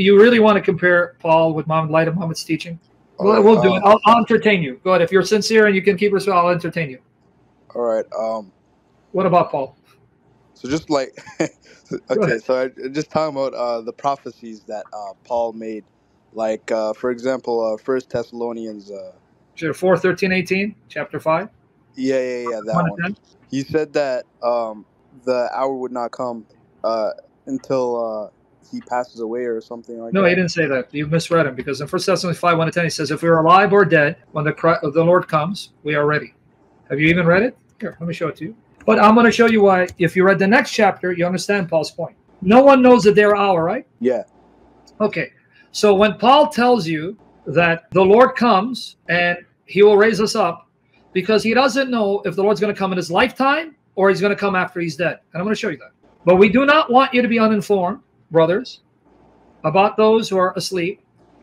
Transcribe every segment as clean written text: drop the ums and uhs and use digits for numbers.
you really want to compare Paul with Muhammad, light of Muhammad's teaching? We'll do it. I'll entertain you. Go ahead. If you're sincere and you can keep yourself, I'll entertain you. All right. What about Paul? So just like, okay, so I just talking about the prophecies that Paul made, like for example, 1 Thessalonians. 4:13-18, chapter 5. Yeah, that one. He said that the hour would not come until he passes away or something like that. No, he didn't say that. You misread him, because in 1 Thessalonians 5:1-10, he says, "If we are alive or dead, when the Lord comes, we are ready." Have you even read it? Here, let me show it to you. But I'm going to show you why. If you read the next chapter, you understand Paul's point. No one knows the day or hour, right? Yeah. Okay. So when Paul tells you that the Lord comes and he will raise us up, because he doesn't know if the Lord's going to come in his lifetime or he's going to come after he's dead. And I'm going to show you that. But we do not want you to be uninformed, brothers, about those who are asleep,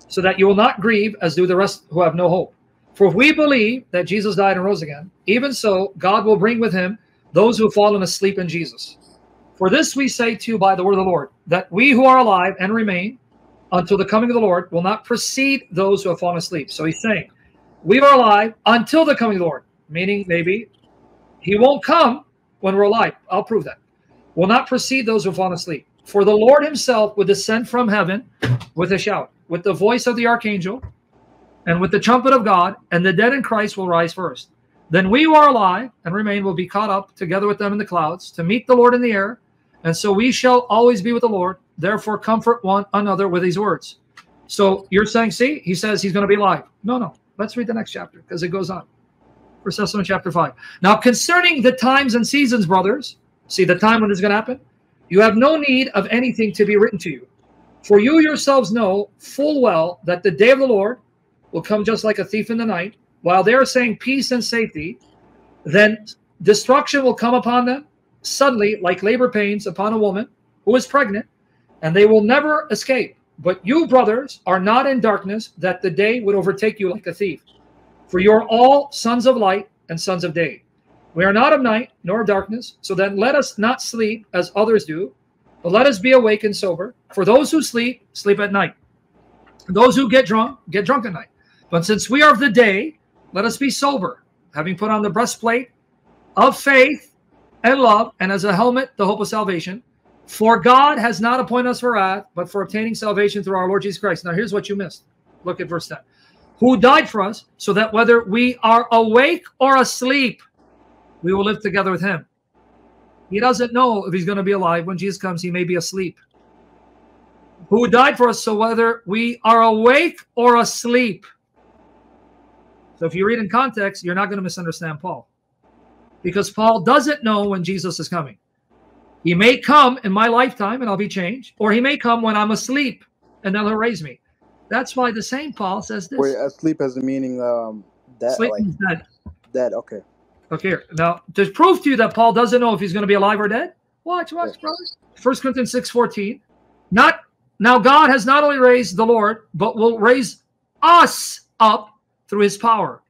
so that you will not grieve as do the rest who have no hope. For if we believe that Jesus died and rose again, even so God will bring with him those who have fallen asleep in Jesus. For this we say to you by the word of the Lord, that we who are alive and remain until the coming of the Lord will not precede those who have fallen asleep. So he's saying, we are alive until the coming of the Lord, meaning maybe he won't come when we're alive. I'll prove that. Will not precede those who have fallen asleep. For the Lord himself will descend from heaven with a shout, with the voice of the archangel, and with the trumpet of God, and the dead in Christ will rise first. Then we who are alive and remain will be caught up together with them in the clouds to meet the Lord in the air. And so we shall always be with the Lord. Therefore, comfort one another with these words. So you're saying, see, he says he's going to be alive. No. Let's read the next chapter, because it goes on. 1 Thessalonians chapter 5. Now, concerning the times and seasons, brothers, see the time when this is going to happen, you have no need of anything to be written to you. For you yourselves know full well that the day of the Lord will come just like a thief in the night. While they are saying peace and safety, then destruction will come upon them suddenly, like labor pains upon a woman who is pregnant, and they will never escape. But you, brothers, are not in darkness, that the day would overtake you like a thief. For you are all sons of light and sons of day. We are not of night nor of darkness, so then let us not sleep as others do, but let us be awake and sober. For those who sleep, sleep at night. And those who get drunk at night. But since we are of the day, let us be sober, having put on the breastplate of faith and love, and as a helmet, the hope of salvation. For God has not appointed us for wrath, but for obtaining salvation through our Lord Jesus Christ. Now, here's what you missed. Look at verse 10. Who died for us, so that whether we are awake or asleep, we will live together with him. He doesn't know if he's going to be alive. When Jesus comes, he may be asleep. Who died for us, so whether we are awake or asleep. So if you read in context, you're not going to misunderstand Paul. Because Paul doesn't know when Jesus is coming. He may come in my lifetime and I'll be changed, or he may come when I'm asleep and then he'll raise me. That's why the same Paul says this. Wait, asleep has the meaning that sleep like, is dead. Dead, okay. Okay, now to prove to you that Paul doesn't know if he's going to be alive or dead, watch, yeah. Brothers. 1 Corinthians 6:14. Now God has not only raised the Lord, but will raise us up through his power.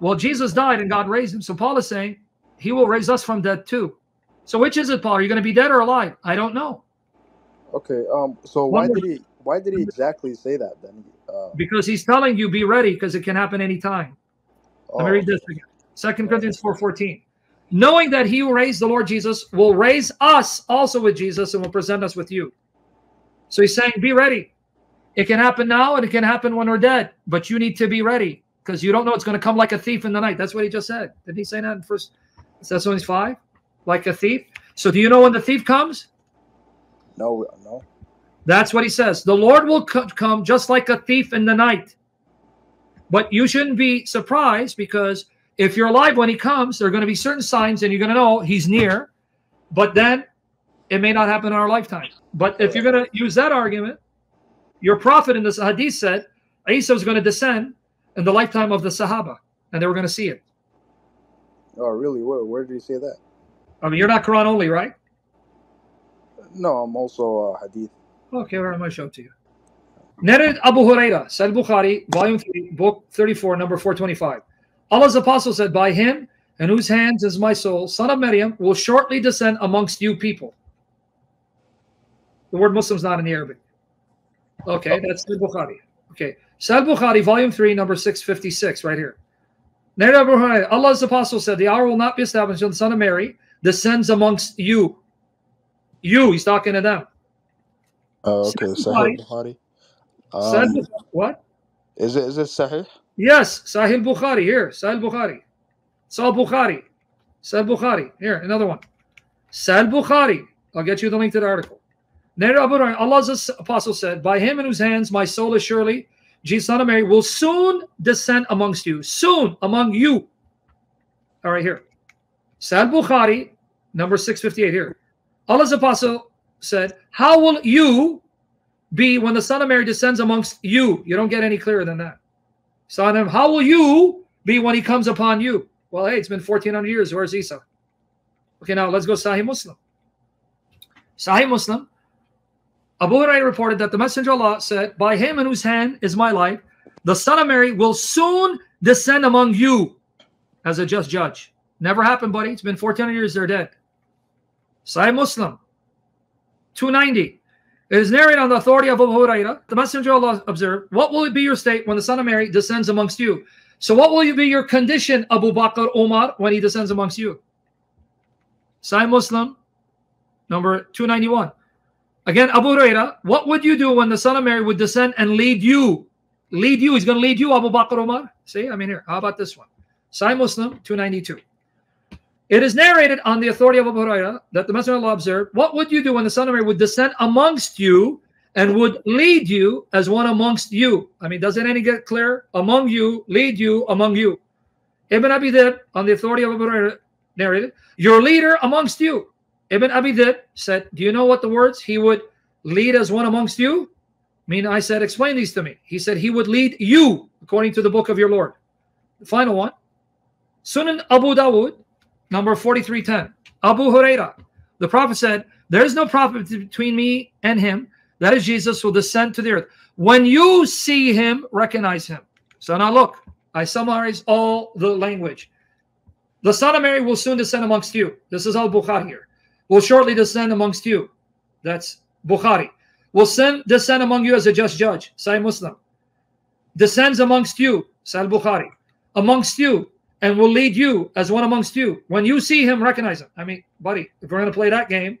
Well, Jesus died and God raised him. So Paul is saying he will raise us from death too. So which is it, Paul? Are you going to be dead or alive? I don't know. Okay. So why did he exactly say that then? Because he's telling you be ready, because it can happen any time. Let me read this again. 2 Corinthians 4:14. Knowing that he who raised the Lord Jesus will raise us also with Jesus and will present us with you. So he's saying be ready. It can happen now and it can happen when we're dead. But you need to be ready, because you don't know it's going to come like a thief in the night. That's what he just said. Didn't he say that in 1 Thessalonians 5? Like a thief. So do you know when the thief comes? No. That's what he says. The Lord will come just like a thief in the night. But you shouldn't be surprised, because if you're alive when he comes, there are going to be certain signs and you're going to know he's near. But then it may not happen in our lifetime. But if you're going to use that argument, your prophet in this hadith said, Aisha was going to descend in the lifetime of the Sahaba. And they were going to see it. Oh, really? Where did he say that? I mean, you're not Quran only, right? No, I'm also Hadith. Okay, well, I'm going to show it to you. Narrated Abu Huraira, Sahih Bukhari, volume 3, book 34, number 425. Allah's apostle said, by him in whose hands is my soul, son of Maryam, will shortly descend amongst you people. The word Muslim is not in the Arabic. Okay, that's Sahih Bukhari. Okay, Sahih Bukhari, volume 3, number 656, right here. Allah's apostle said, the hour will not be established until the Son of Mary descends amongst you. You, he's talking to them. Oh, okay, Sahih Bukhari. What? Is it Sahih? Yes, Sahih Bukhari, here, Sahih Bukhari. Sahih Bukhari. Sahih Bukhari. Here, another one. Sahih Bukhari. I'll get you the link to the article. Allah's apostle said, by him in whose hands my soul is surely, Jesus, Son of Mary, will soon descend amongst you. Soon, among you. All right, here. Sahih Bukhari, number 658, here. Allah's apostle said, how will you be when the Son of Mary descends amongst you? You don't get any clearer than that. Son, how will you be when he comes upon you? Well, hey, it's been 1,400 years. Where's Isa? Okay, now let's go Sahih Muslim. Sahih Muslim. Abu Huraira reported that the Messenger of Allah said, by him in whose hand is my life, the Son of Mary will soon descend among you as a just judge. Never happened, buddy. It's been 1,400 years. They're dead. Sahih Muslim. 290. It is narrated on the authority of Abu Huraira. The Messenger of Allah observed, what will it be your state when the Son of Mary descends amongst you? So what will be your condition, Abu Bakr Umar, when he descends amongst you? Sahih Muslim, number 291. Again, Abu Huraira, what would you do when the Son of Mary would descend and lead you? Lead you. He's going to lead you, Abu Bakr Umar. See, I mean, here. How about this one? Sahih Muslim, 292. It is narrated on the authority of Abu Huraira that the Messenger of Allah observed, what would you do when the Son of Mary would descend amongst you and would lead you as one amongst you? I mean, doesn't any get clear? Among you, lead you, among you. Ibn Abi Dhib, on the authority of Abu Huraira, narrated, your leader amongst you. Ibn Abi Dhib said, do you know what the words? He would lead as one amongst you? I mean, I said, explain these to me. He said, he would lead you according to the book of your Lord. The final one, Sunan Abu Dawud, number 4310. Abu Huraira, the Prophet said, there is no prophet between me and him. That is Jesus, will descend to the earth. When you see him, recognize him. So now look, I summarize all the language. The Son of Mary will soon descend amongst you. This is Al-Bukhari here. Will shortly descend amongst you. That's Bukhari. Will descend among you as a just judge. Sahih Muslim. Descends amongst you. Sahih Bukhari. Amongst you. And will lead you as one amongst you. When you see him, recognize him. I mean, buddy, if we're going to play that game,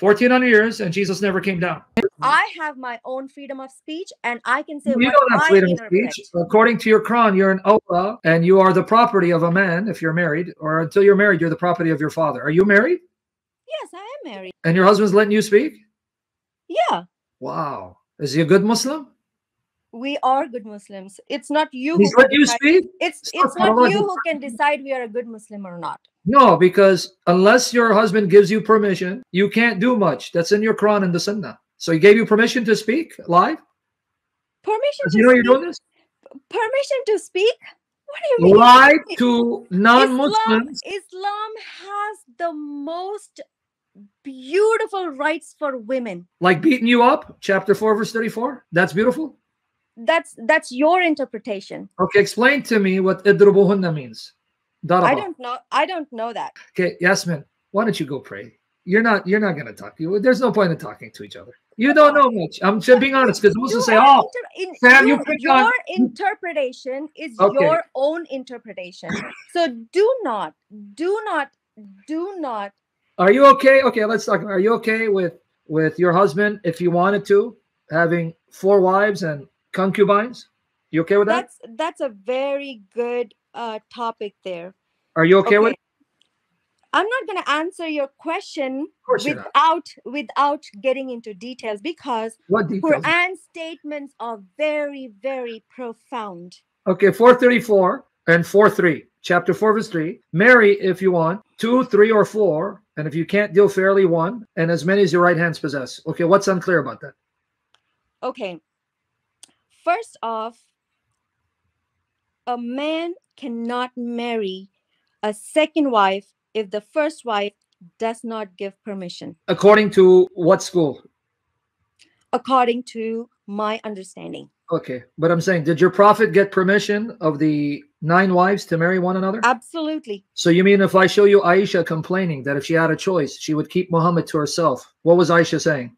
1,400 years and Jesus never came down. I have my own freedom of speech and I can say you don't have freedom of speech. According to your Quran, you're an awla and you are the property of a man if you're married, or until you're married, you're the property of your father. Are you married? Yes, I am married. And your husband's letting you speak? Yeah. Wow. Is he a good Muslim? We are good Muslims. It's not you who can decide. It's not you who can decide we are a good Muslim or not. No, because unless your husband gives you permission, you can't do much. That's in your Quran and the Sunnah. So he gave you permission to speak live? Permission to speak? You know you're doing this? Permission to speak? What do you mean? Lie to non-Muslims. Islam has the most beautiful rights for women. Like beating you up? Chapter 4, verse 34? That's beautiful? That's your interpretation. Okay, explain to me what idrubuhunna means. Daraba. I don't know. I don't know that. Okay, Yasmin, why don't you go pray? You're not going to talk. There's no point in talking to each other. You don't know much. I'm just being honest because Muslims say, "Oh, Sam, your interpretation is okay. Your own interpretation." So do not. Are you okay? Okay, let's talk. Are you okay with your husband if you wanted to having 4 wives and concubines? You okay with that? That's a very good topic there. Are you okay with it? I'm not going to answer your question without getting into details because Quran statements are very, very profound. Okay, 434 and 43, chapter 4, verse 3. Marry, if you want, 2, 3, or 4, and if you can't deal fairly, 1, and as many as your right hands possess. Okay, what's unclear about that? Okay. First off, a man cannot marry a second wife if the first wife does not give permission. According to what school? According to my understanding. Okay, but I'm saying, did your prophet get permission of the 9 wives to marry one another? Absolutely. So you mean if I show you Aisha complaining that if she had a choice, she would keep Muhammad to herself, what was Aisha saying?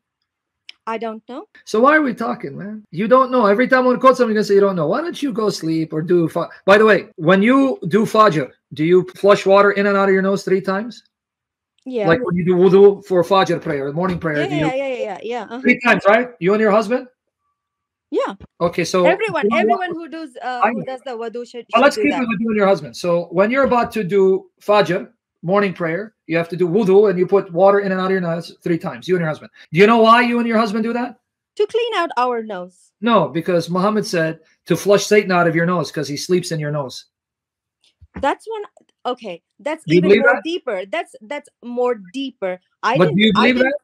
I don't know. So why are we talking, man? You don't know. Every time I quote something, you say you don't know. Why don't you go sleep or do Fajr? By the way, when you do Fajr, do you flush water in and out of your nose 3 times? Yeah. Like when you do wudu for Fajr prayer, morning prayer. Yeah. Uh-huh. 3 times, right? You and your husband? Yeah. Okay, so everyone who does the wudu should. Well, let's keep it with you and your husband. So when you're about to do Fajr, morning prayer, you have to do wudu and you put water in and out of your nose 3 times, you and your husband. Do you know why you and your husband do that? To clean out our nose. No, because Muhammad said to flush Satan out of your nose because he sleeps in your nose. That's one. Okay, that's even more deeper. That's more deeper. But do you believe that?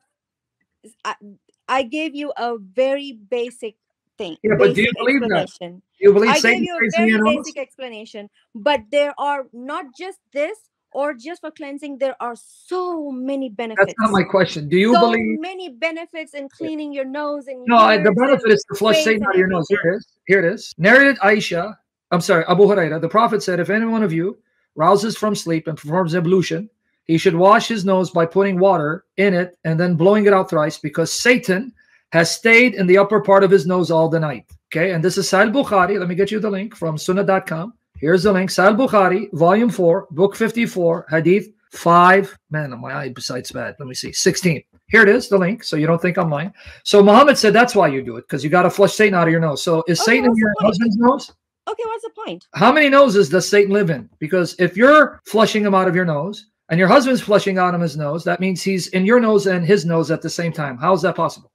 I gave you a very basic thing. Yeah, but do you believe that? Do you believe Satan sleeps in your nose? I gave you a very basic explanation. But there are not just this or just for cleansing. There are so many benefits. That's not my question. Do you believe? So many benefits in cleaning your nose and your ears. No, the benefit is to flush Satan out of your nose. Here it is. Here it is. Narrated Aisha. I'm sorry, Abu Huraira. The Prophet said, if any one of you rouses from sleep and performs ablution, he should wash his nose by putting water in it and then blowing it out thrice, because Satan has stayed in the upper part of his nose all the night. Okay, and this is Sahih Bukhari. Let me get you the link from sunnah.com. Here's the link. Sahih Bukhari, volume 4, book 54, hadith 5. Man, my eye besides bad. Let me see. 16. Here it is, the link, so you don't think I'm lying. So Muhammad said that's why you do it, because you got to flush Satan out of your nose. So is Satan in your husband's nose? Okay, what's the point? How many noses does Satan live in? Because if you're flushing him out of your nose and your husband's flushing out of his nose, that means he's in your nose and his nose at the same time. How is that possible?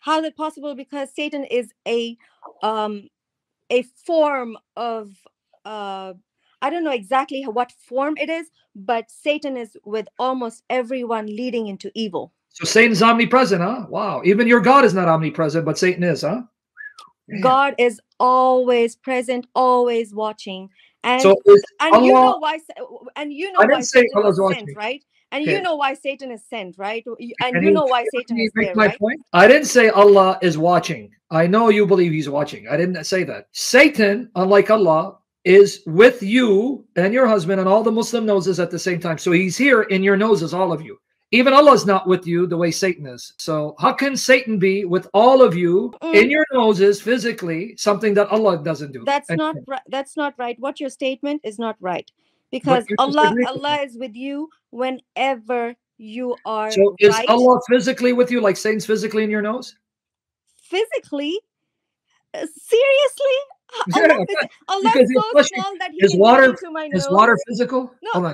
How is it possible? Because Satan is a form of, I don't know exactly what form it is, but Satan is with almost everyone leading into evil. So Satan's omnipresent, huh? Wow. Even your God is not omnipresent, but Satan is, huh? God is always present, always watching, and you know why. And you know why Satan is sent, right? And you know why Satan is sent, right? And you know why Satan is there, right? I didn't say Allah is watching. I know you believe He's watching. I didn't say that. Satan, unlike Allah, is with you and your husband and all the Muslim noses at the same time. So he's here in your noses, all of you. Even Allah is not with you the way Satan is. So how can Satan be with all of you in your noses physically, something that Allah doesn't do? That's not right. What your statement is not right. Because Allah is with you whenever you are. So is Allah physically with you, like Satan's physically in your nose? Physically? Seriously? Allah is so small that he can get into my nose. Is water physical? No,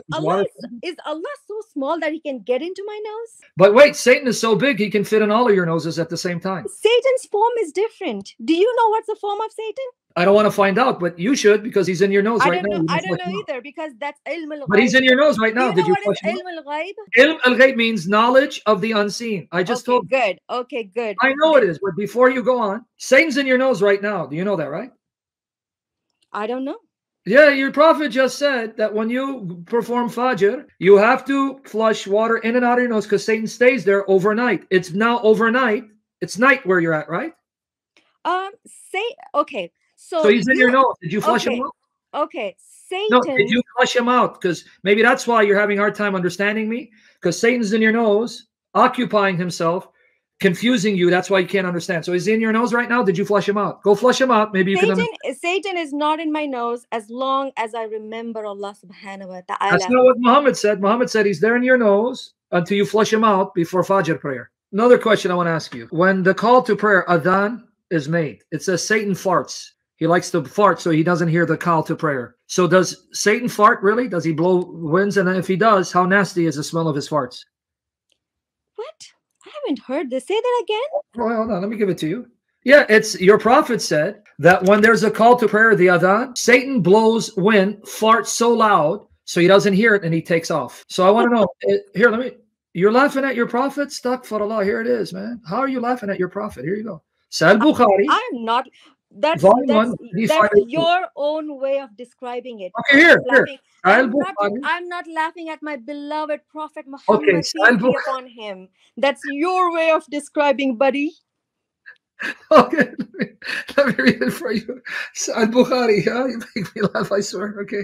is Allah so small that he can get into my nose? But wait, Satan is so big he can fit in all of your noses at the same time. Satan's form is different. Do you know what's the form of Satan? I don't want to find out, but you should, because he's in your nose right now. I don't know either, because that's ilm al-ghaib. But he's in your nose right now. Did you know what is ilm al-ghaib? Ilm al-ghaib means knowledge of the unseen. I just told you. Good. Okay, good. I know it is, but before you go on, Satan's in your nose right now. Do you know that, right? I don't know. Yeah, your prophet just said that when you perform Fajr, you have to flush water in and out of your nose because Satan stays there overnight. It's now overnight. It's night where you're at, right? Okay. So he's in your nose. Did you flush him out? Okay. Satan. No, did you flush him out? Because maybe that's why you're having a hard time understanding me, because Satan's in your nose, occupying himself, confusing you. That's why you can't understand. So is he in your nose right now? Did you flush him out? Go flush him out. Maybe you can. Satan is not in my nose as long as I remember Allah subhanahu wa ta'ala. That's not what Muhammad said. Muhammad said he's there in your nose until you flush him out before Fajr prayer. Another question I want to ask you. When the call to prayer, Adhan, is made, it says Satan farts. He likes to fart so he doesn't hear the call to prayer. So does Satan fart really? Does he blow winds? And if he does, how nasty is the smell of his farts? What? I haven't heard this. Say that again. Well, hold on. Let me give it to you. Yeah, it's your prophet said that when there's a call to prayer, the adhan, Satan blows wind, farts so loud so he doesn't hear it and he takes off. So I want to know. Here, let me. You're laughing at your prophet? Astaghfirullah. Here it is, man. How are you laughing at your prophet? Here you go. Sahih Bukhari. I'm not. That's your own way of describing it. Okay, here. I'm not laughing at my beloved Prophet Muhammad. Okay, upon him. That's your way of describing, buddy. Okay, let me read it for you. Sahih Bukhari, you make me laugh, I swear. Okay.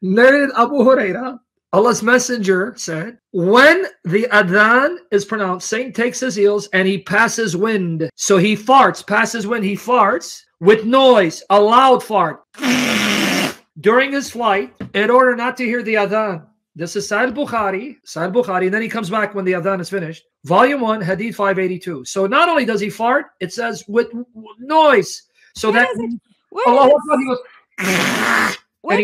Narrated Abu Huraira, Allah's messenger said, when the adhan is pronounced, Satan takes his heels and he passes wind. So he farts, passes wind, he farts with noise, a loud fart. During his flight, in order not to hear the adhan. This is Sahih Bukhari, and then he comes back when the adhan is finished. Volume 1, Hadith 582. So not only does he fart, it says with noise. So where that Allah goes. Where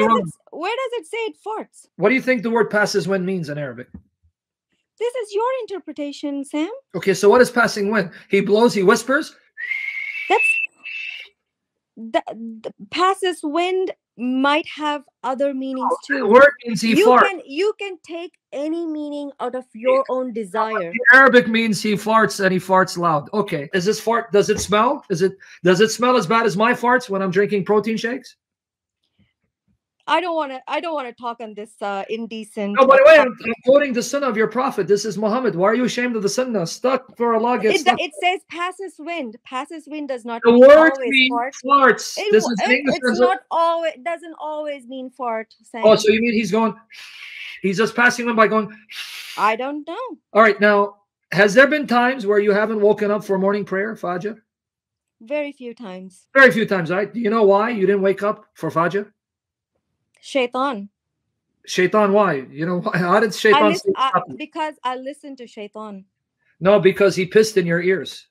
does it say it farts? What do you think the word passes wind means in Arabic? This is your interpretation, Sam. Okay, so what is passing wind? He blows, he whispers. The passes wind might have other meanings too. Word means he farts. You can take any meaning out of your own desire. Arabic means he farts, and he farts loud. Okay, is this fart? Does it smell? Does it smell as bad as my farts when I'm drinking protein shakes? I don't want to talk on this indecent. Oh, by the way, I'm quoting the sunnah of your prophet. This is Muhammad. Why are you ashamed of the sunnah? Stuck for Allah gets stuck. It says passes wind. Passes wind does not. The word means farts. It's not always. It doesn't always mean fart. Saying. Oh, so you mean he's going? He's just passing them by going. I don't know. All right, now has there been times where you haven't woken up for morning prayer, Fajr? Very few times. Very few times, right? Do you know why you didn't wake up for Fajr? Shaitan. Shaitan, why? You know, how did Shaitan because I listened to Shaitan. No, because he pissed in your ears.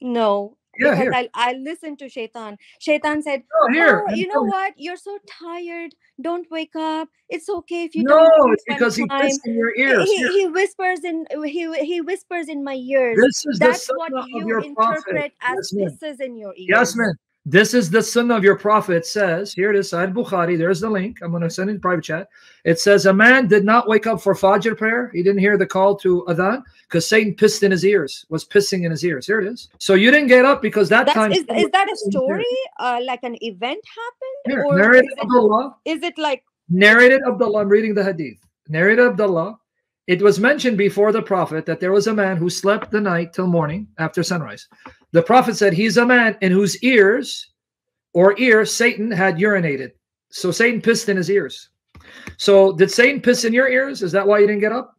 No. Yeah, here. I listened to Shaitan. Shaitan said, you know what? You're so tired. Don't wake up. It's okay if you don't. No, it's because he pissed in your ears. He whispers in he whispers in my ears. This is That's the what you interpret prophet. As yes, pisses in your ears. Yes, ma'am. This is the sunnah of your prophet. Says, here it is, Sahih Bukhari. There's the link. I'm going to send it in private chat. It says, a man did not wake up for Fajr prayer. He didn't hear the call to Adhan because Satan pissed in his ears, was pissing in his ears. Here it is. So you didn't get up because that time. Is that a story? Like an event happened? Here, or narrated Abdullah. Is it like. Narrated Abdullah. I'm reading the hadith. Narrated Abdullah. It was mentioned before the Prophet that there was a man who slept the night till morning after sunrise. The Prophet said he's a man in whose ear Satan had urinated. So Satan pissed in his ears. So did Satan piss in your ears? Is that why you didn't get up?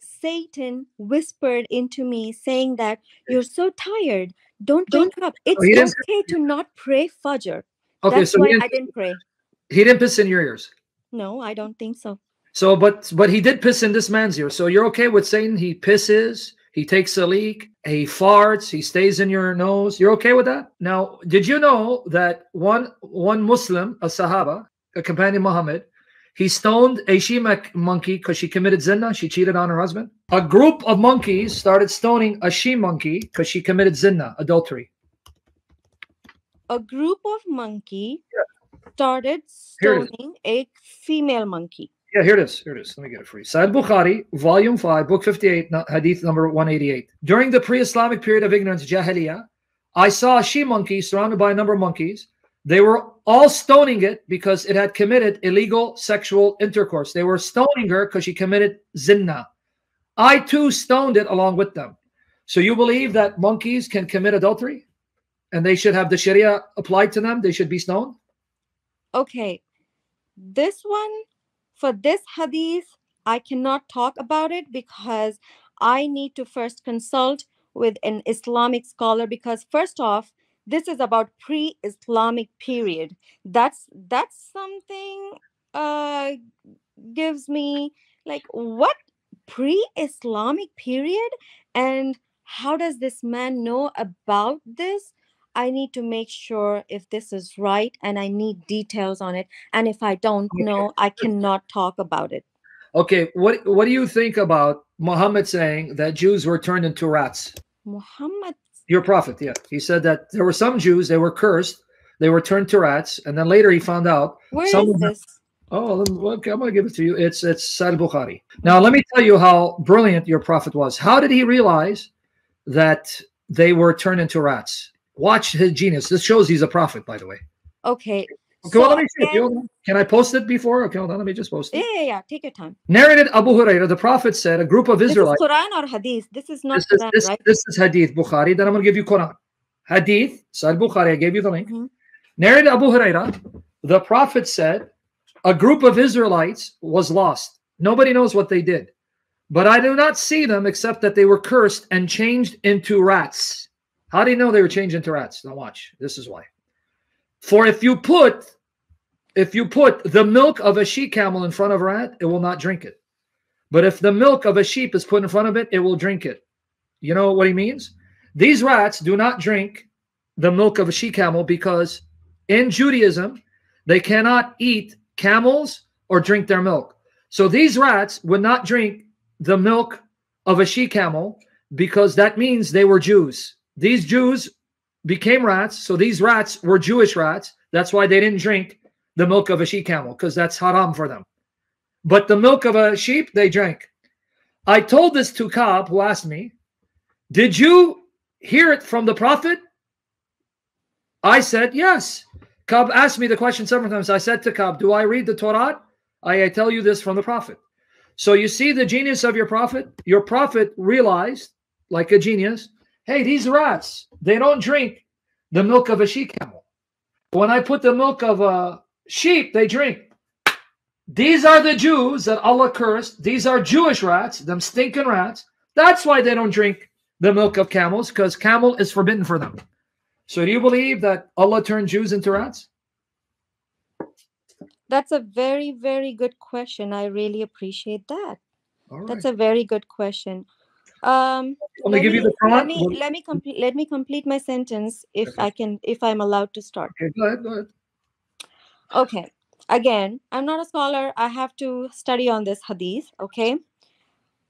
Satan whispered into me saying that you're so tired. Don't wake up. It's okay to not pray Fajr. Okay, that's so why I didn't pray. He didn't piss in your ears? No, I don't think so. So, but he did piss in this man's ear. So you're okay with Satan? He pisses, he takes a leak, he farts, he stays in your nose. You're okay with that? Now, did you know that one Muslim, a Sahaba, a companion Muhammad, he stoned a Shemite monkey because she committed zina. She cheated on her husband. A group of monkeys started stoning a she monkey because she committed zina, adultery. A group of monkey started stoning a female monkey. Yeah, here it is. Here it is. Let me get it for you. Sahih Bukhari, Volume 5, Book 58, Hadith number 188. During the pre-Islamic period of ignorance, Jahiliyyah, I saw a she-monkey surrounded by a number of monkeys. They were all stoning it because it had committed illegal sexual intercourse. They were stoning her because she committed zina. I too stoned it along with them. So you believe that monkeys can commit adultery? And they should have the Sharia applied to them? They should be stoned? Okay. This one... For this hadith, I cannot talk about it because I need to first consult with an Islamic scholar because first off, this is about pre-Islamic period. That's something gives me like, what pre-Islamic period? And how does this man know about this? I need to make sure if this is right, and I need details on it. And if I don't know, I cannot talk about it. Okay, what do you think about Muhammad saying that Jews were turned into rats? Muhammad? Your prophet, yeah. He said that there were some Jews, they were cursed, they were turned to rats, and then later he found out. Where is this? Oh, okay, I'm going to give it to you. It's Sahih Bukhari. Now, let me tell you how brilliant your prophet was. How did he realize that they were turned into rats? Watch his genius. This shows he's a prophet, by the way. Okay. Okay, so well, let me see. Can I post it before? Okay, hold on. Let me just post it. Yeah. Take your time. Narrated Abu Huraira, the prophet said, a group of Israelites. This is Quran or Hadith? This is not Quran, right? This is Hadith, Bukhari. Then I'm going to give you Quran. Hadith, Sahih Bukhari. I gave you the link. Narrated Abu Huraira, the prophet said, a group of Israelites was lost. Nobody knows what they did. But I do not see them except that they were cursed and changed into rats. How do you know they were changed into rats? Now watch. This is why. For if you put the milk of a she-camel in front of a rat, it will not drink it. But if the milk of a sheep is put in front of it, it will drink it. You know what he means? These rats do not drink the milk of a she-camel because in Judaism, they cannot eat camels or drink their milk. So these rats would not drink the milk of a she-camel because that means they were Jews. These Jews became rats, so these rats were Jewish rats. That's why they didn't drink the milk of a she-camel, because that's haram for them. But the milk of a sheep, they drank. I told this to Kab, who asked me, did you hear it from the prophet? I said, yes. Kab asked me the question several times. I said to Kab, do I read the Torah? I tell you this from the prophet. So you see the genius of your prophet? Your prophet realized, like a genius, hey, these rats, they don't drink the milk of a she-camel. When I put the milk of a sheep, they drink. These are the Jews that Allah cursed. These are Jewish rats, them stinking rats. That's why they don't drink the milk of camels, because camel is forbidden for them. So do you believe that Allah turned Jews into rats? That's a very, very good question. I really appreciate that. All right. That's a very good question. Let me complete my sentence if I can, if I'm allowed to start. Okay, go ahead, go ahead. Okay. Again, I'm not a scholar. I have to study on this hadith, okay?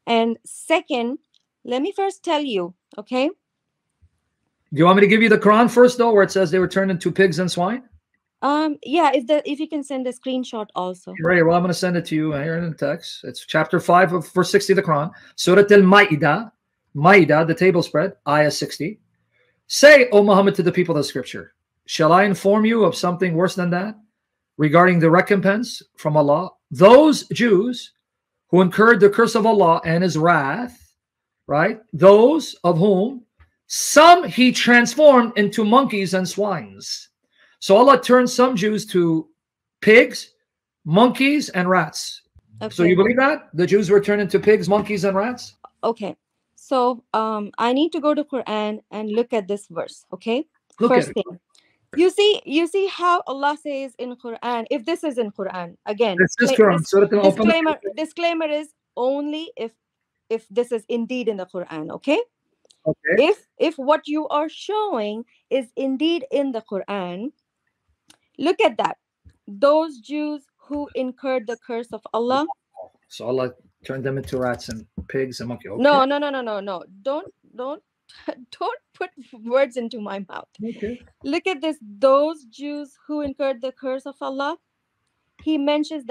And second, let me first tell you, okay? Do you want me to give you the Quran first, though, where it says they were turned into pigs and swine? Yeah, if you can send a screenshot also. Right, well, I'm going to send it to you here in the text. It's chapter 5 of verse 60 of the Quran. Surah Al-Ma'idah, Ma'idah, the table spread, ayah 60. Say, O Muhammad, to the people of the scripture, shall I inform you of something worse than that? Regarding the recompense from Allah, those Jews who incurred the curse of Allah and His wrath, right? Those of whom some He transformed into monkeys and swines. So Allah turned some Jews to pigs, monkeys, and rats. Okay. So you believe that? The Jews were turned into pigs, monkeys, and rats? Okay. So I need to go to Quran and look at this verse, okay? First thing. You see how Allah says in Quran, if this is in Quran, again, disclaimer is only if this is indeed in the Quran, okay? Okay. If what you are showing is indeed in the Quran, look at that. Those Jews who incurred the curse of Allah. So Allah turned them into rats and pigs and monkeys. Okay. No. Don't put words into my mouth. Okay. Look at this. Those Jews who incurred the curse of Allah, he mentions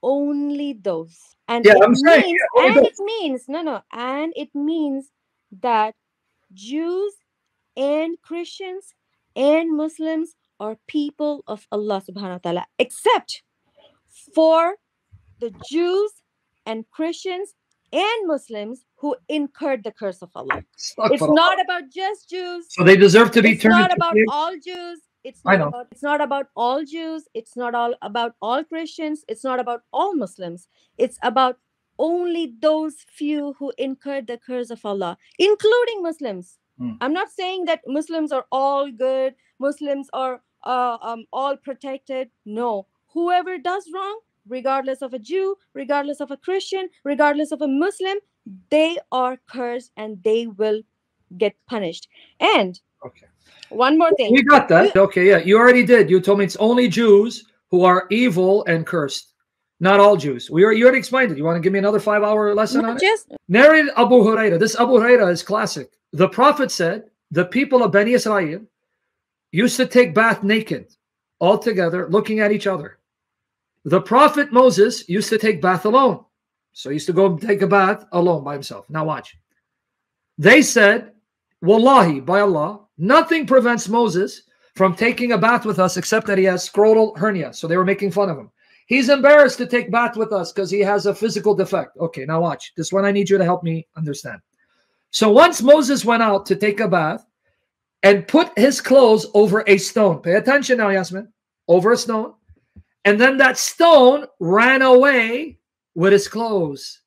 only those. And yeah, it means that Jews and Christians and Muslims are people of Allah subhanahu wa ta'ala, except for the Jews and Christians and Muslims who incurred the curse of Allah. It's not about just Jews. So they deserve to be turned. It's not about all Jews. It's not about all Jews. It's not all about all Christians. It's not about all Muslims. It's about only those few who incurred the curse of Allah, including Muslims. Hmm. I'm not saying that Muslims are all good. Muslims are all protected. No. Whoever does wrong, regardless of a Jew, regardless of a Christian, regardless of a Muslim, they are cursed and they will get punished. And okay, one more thing. We got that. Okay, yeah, you already did. You told me it's only Jews who are evil and cursed, not all Jews. You already explained it. You want to give me another 5-hour lesson on it? Narrated Abu Huraira. This Abu Huraira is classic. The Prophet said the people of Bani Israel used to take bath naked, all together, looking at each other. The prophet Moses used to take bath alone. So he used to go and take a bath alone by himself. Now watch. They said, Wallahi, by Allah, nothing prevents Moses from taking a bath with us except that he has scrotal hernia. So they were making fun of him. He's embarrassed to take bath with us because he has a physical defect. Okay, now watch. This one I need you to help me understand. So once Moses went out to take a bath and put his clothes over a stone. Pay attention now, Yasmin. Over a stone. And then that stone ran away with his clothes.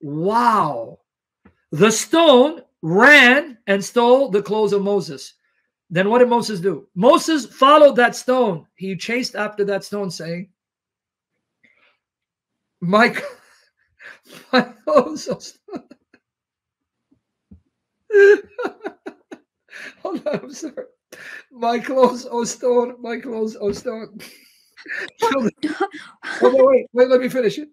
Wow. The stone ran and stole the clothes of Moses. Then what did Moses do? Moses followed that stone. He chased after that stone, saying, my clothes are stolen. Hold on, I'm sorry. My clothes are stolen. My clothes are stolen. Wait, let me finish it.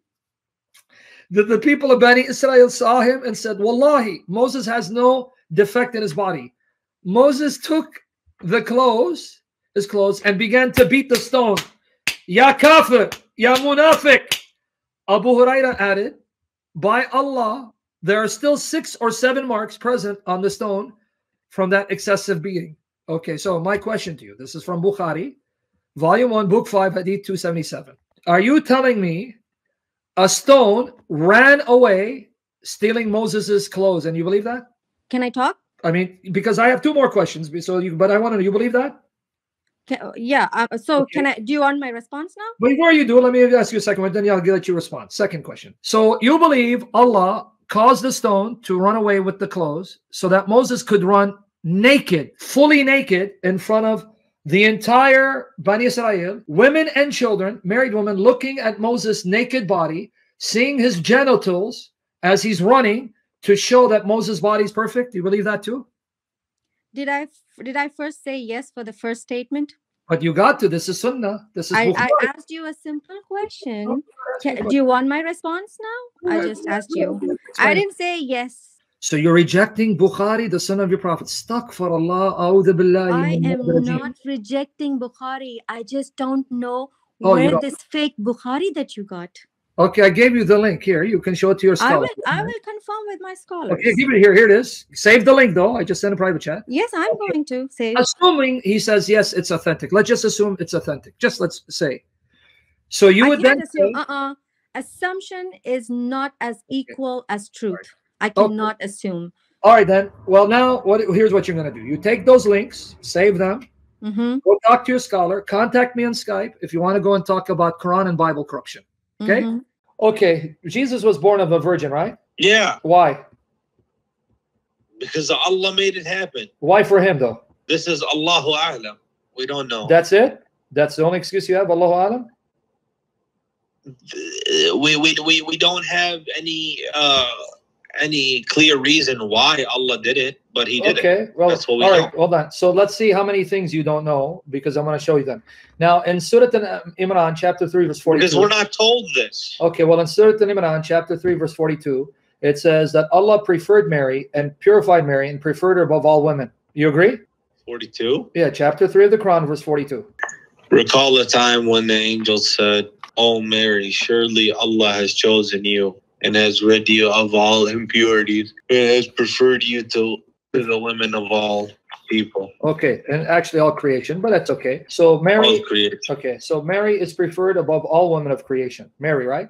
The people of Bani Israel saw him and said, Wallahi, Moses has no defect in his body. Moses took his clothes, and began to beat the stone. Ya kafir, ya munafiq. Abu Huraira added, by Allah, there are still 6 or 7 marks present on the stone from that excessive beating. Okay, so my question to you, this is from Bukhari, Volume 1, Book 5, Hadith 277. Are you telling me a stone ran away stealing Moses's clothes, and you believe that? Can I talk? I mean, because I have 2 more questions, but I want to know, you believe that? Yeah. Okay. Do you want my response now? Before you do, let me ask you a second one, then I'll get your response. Second question. So you believe Allah caused the stone to run away with the clothes so that Moses could run naked, fully naked, in front of the entire Bani Israel, women and children, married women, looking at Moses' naked body, seeing his genitals as he's running to show that Moses' body is perfect. Do you believe that too? Did I first say yes for the first statement? But you got to. This is sunnah. This is. I asked you a simple question. Do you want my response now? I just asked you. I didn't say yes. So you're rejecting Bukhari, the son of your prophet. Astaghfirullah, a'udhu billahi. I am not rejecting Bukhari. I just don't know where this fake Bukhari that you got. Okay, I gave you the link here. You can show it to your scholar. I will confirm with my scholar. Okay, give it here. Here it is. Save the link though. I just sent a private chat. Yes, I'm going to save. Assuming he says yes, it's authentic. Let's just assume it's authentic. Just let's say. So you would then assume, assumption is not as equal as truth. Right. I cannot assume. All right then. Well, now here's what you're gonna do. You take those links, save them. Go talk to your scholar. Contact me on Skype if you want to go and talk about Quran and Bible corruption. Okay. Okay. Jesus was born of a virgin, right? Yeah. Why? Because Allah made it happen. Why for him though? This is Allahu A'lam. We don't know. That's it. That's the only excuse you have. Allahu A'lam. We don't have any clear reason why Allah did it, but he did it. Well, that's what we know. Hold on. So let's see how many things you don't know, because I'm going to show you them. Now, in Surah Al-Imran, chapter 3, verse 42. Because we're not told this. Okay, well, in Surah Al-Imran, chapter 3, verse 42, it says that Allah preferred Mary and purified Mary and preferred her above all women. You agree? 42? Yeah, chapter 3 of the Quran, verse 42. Recall the time when the angel said, "Oh Mary, surely Allah has chosen you and has rid you of all impurities, and has preferred you to the women of all people." Okay, and actually all creation, but that's okay. So Mary, okay, so Mary is preferred above all women of creation. Mary, right?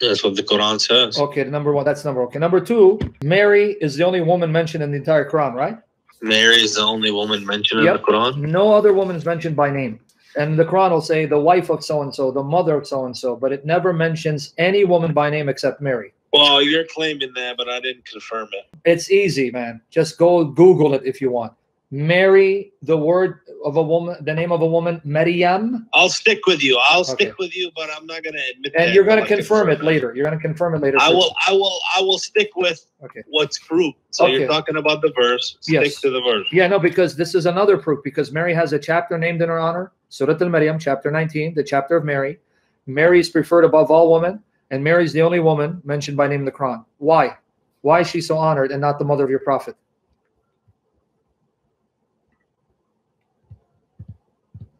That's what the Quran says. Okay, number 1, that's number. Okay, number 2, Mary is the only woman mentioned in the entire Quran, right? Mary is the only woman mentioned in the Quran. No other woman is mentioned by name. And the Quran will say the wife of so-and-so, the mother of so-and-so, but it never mentions any woman by name except Mary. Well, you're claiming that, but I didn't confirm it. It's easy, man. Just go Google it if you want. Mary, the word of a woman, the name of a woman, Maryam. I'll stick with you. I'll stick with you, but I'm not going to admit that. And you're going to confirm it later. You're going to confirm it later. I will stick with what's proof. So you're talking about the verse. Stick to the verse. Yeah, no, because this is another proof, because Mary has a chapter named in her honor. Surah Al-Maryam, chapter 19, the chapter of Mary. Mary is preferred above all women, and Mary is the only woman mentioned by name in the Quran. Why? Why is she so honored and not the mother of your prophet?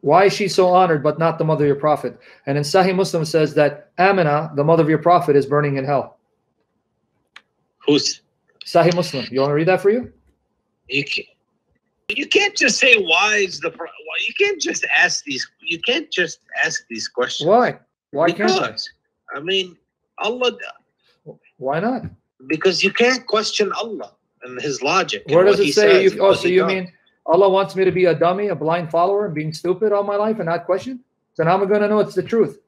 Why is she so honored but not the mother of your prophet? And in Sahih Muslim says that Amina, the mother of your prophet, is burning in hell. Who's? Sahih Muslim. You want to read that for you? You can't just say why is the problem. You can't just ask these. You can't just ask these questions. Why? Why can't I? I mean, Allah. Why not? Because you can't question Allah and His logic. Where does it say? So you mean Allah wants me to be a dummy, a blind follower, and being stupid all my life and not question? So now I'm going to know it's the truth.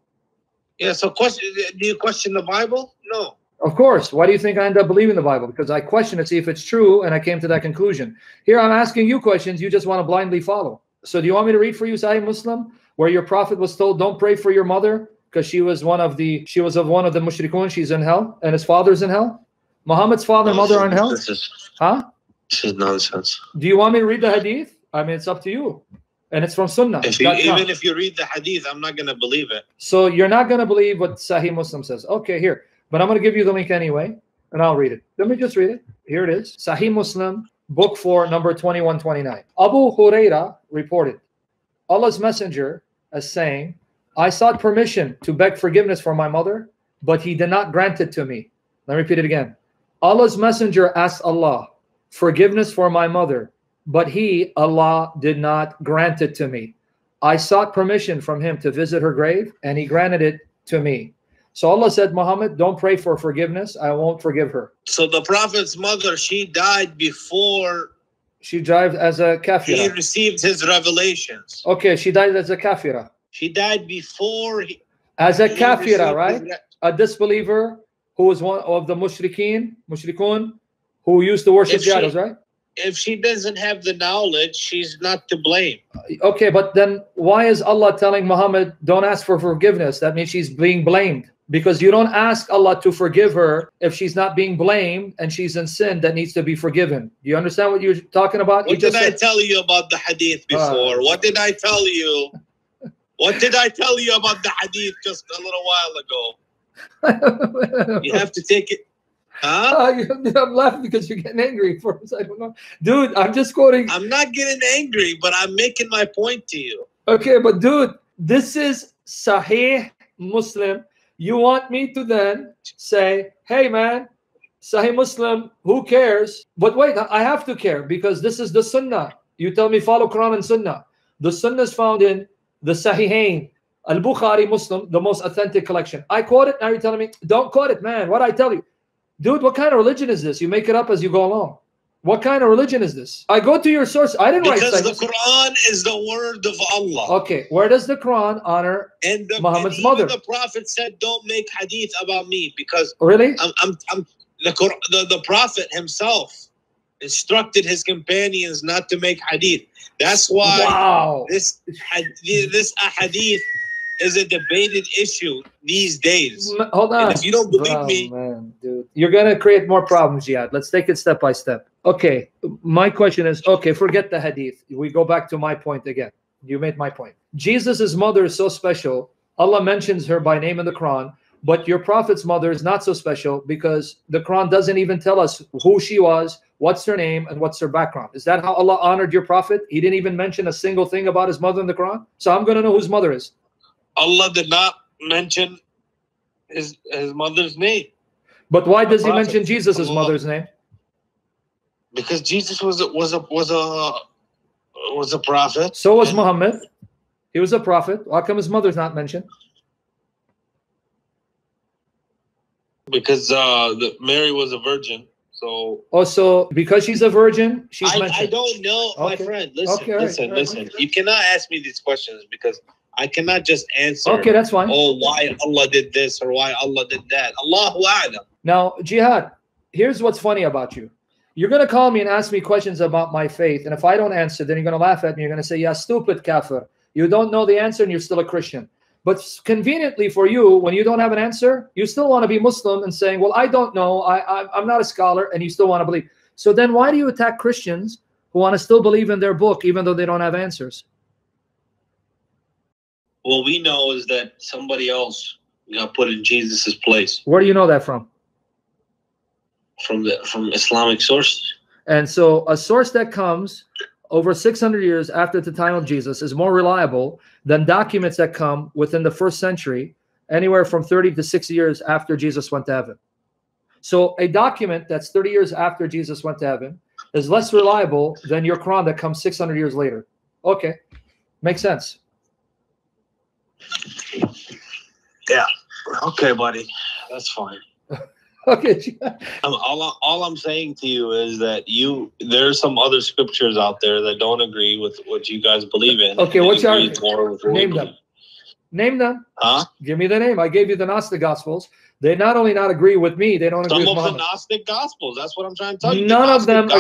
Yeah, so do you question the Bible? No. Of course. Why do you think I end up believing the Bible? Because I question it, see if it's true, and I came to that conclusion. Here I'm asking you questions, you just want to blindly follow. So do you want me to read for you Sahih Muslim, where your prophet was told, don't pray for your mother, because she was of one of the mushrikun, she's in hell, and his father's in hell? Muhammad's father and mother are in hell? This is nonsense. Do you want me to read the hadith? I mean, it's up to you. And it's from Sunnah. Even if you read the hadith, I'm not going to believe it. So you're not going to believe what Sahih Muslim says. Okay, here. But I'm going to give you the link anyway, and I'll read it. Let me just read it. Here it is. Sahih Muslim, Book 4, number 2129. Abu Huraira reported, Allah's Messenger as saying, I sought permission to beg forgiveness for my mother, but he did not grant it to me. Let me repeat it again. Allah's Messenger asked Allah, forgiveness for my mother, but he, Allah, did not grant it to me. I sought permission from him to visit her grave, and he granted it to me. So Allah said, Muhammad, don't pray for forgiveness. I won't forgive her. So the Prophet's mother, she died before... She died as a kafira. He received his revelations. Okay, she died as a kafira. She died before... As a kafira, right? A disbeliever who was one of the mushrikun, who used to worship the idols, right? If she doesn't have the knowledge, she's not to blame. Okay, but then why is Allah telling Muhammad, don't ask for forgiveness? That means she's being blamed. Because you don't ask Allah to forgive her if she's not being blamed and she's in sin that needs to be forgiven. Do you understand what you're talking about? What did I tell you about the hadith before? What did I tell you? What did I tell you about the hadith just a little while ago? You have to take it. I'm laughing because you're getting angry for us. I don't know. Dude, I'm just quoting. I'm not getting angry, but I'm making my point to you. Okay, but dude, this is Sahih Muslim. You want me to then say, hey man, Sahih Muslim, who cares? But wait, I have to care because this is the Sunnah. You tell me follow Quran and Sunnah. The Sunnah is found in the Sahihain. Al-Bukhari Muslim, the most authentic collection. I quote it, now you're telling me, don't quote it, man. What I tell you? Dude, what kind of religion is this? You make it up as you go along. What kind of religion is this? I go to your source. I didn't write the Quran is the word of Allah. Okay, where does the Quran honor Muhammad's mother? The Prophet said, don't make hadith about me because... Really? The Prophet himself instructed his companions not to make hadith. That's why this hadith is a debated issue these days. Hold on. And if you don't believe me... Man, dude. You're going to create more problems, Jihad. Let's take it step by step. Okay. My question is, okay, forget the hadith. We go back to my point again. You made my point. Jesus' mother is so special. Allah mentions her by name in the Quran, but your Prophet's mother is not so special because the Quran doesn't even tell us who she was, what's her name, and what's her background. Is that how Allah honored your Prophet? He didn't even mention a single thing about his mother in the Quran? So I'm going to know whose mother is. Allah did not mention his mother's name. But why does he mention Jesus' mother's name? Because Jesus was a prophet. So was Muhammad. He was a prophet. How come his mother's not mentioned? Because Mary was a virgin. So also because she's a virgin, she's mentioned. I don't know, my friend. Listen, listen. You cannot ask me these questions because I cannot just answer. Okay, that's fine. Oh, why Allah did this or why Allah did that. Allahu A'lam. Now, Jihad, here's what's funny about you. You're going to call me and ask me questions about my faith. And if I don't answer, then you're going to laugh at me. You're going to say, yeah, stupid kafir. You don't know the answer and you're still a Christian. But conveniently for you, when you don't have an answer, you still want to be Muslim and saying, well, I don't know. I'm not a scholar. And you still want to believe. So then why do you attack Christians who want to still believe in their book even though they don't have answers? What we know is that somebody else got put in Jesus' place. Where do you know that from? From Islamic sources. And so a source that comes over 600 years after the time of Jesus is more reliable than documents that come within the first century, anywhere from 30 to 60 years after Jesus went to heaven. So a document that's 30 years after Jesus went to heaven is less reliable than your Quran that comes 600 years later. Okay, makes sense. Yeah. Okay, buddy. That's fine. Okay. All I'm saying to you is that there's some other scriptures out there that don't agree with what you guys believe in. Okay, what's your name? Name them. Huh? Give me the name. I gave you the Gnostic Gospels. They not only not agree with me, they don't agree with Muhammad. Some of the Gnostic Gospels. That's what I'm trying to tell you. None of them.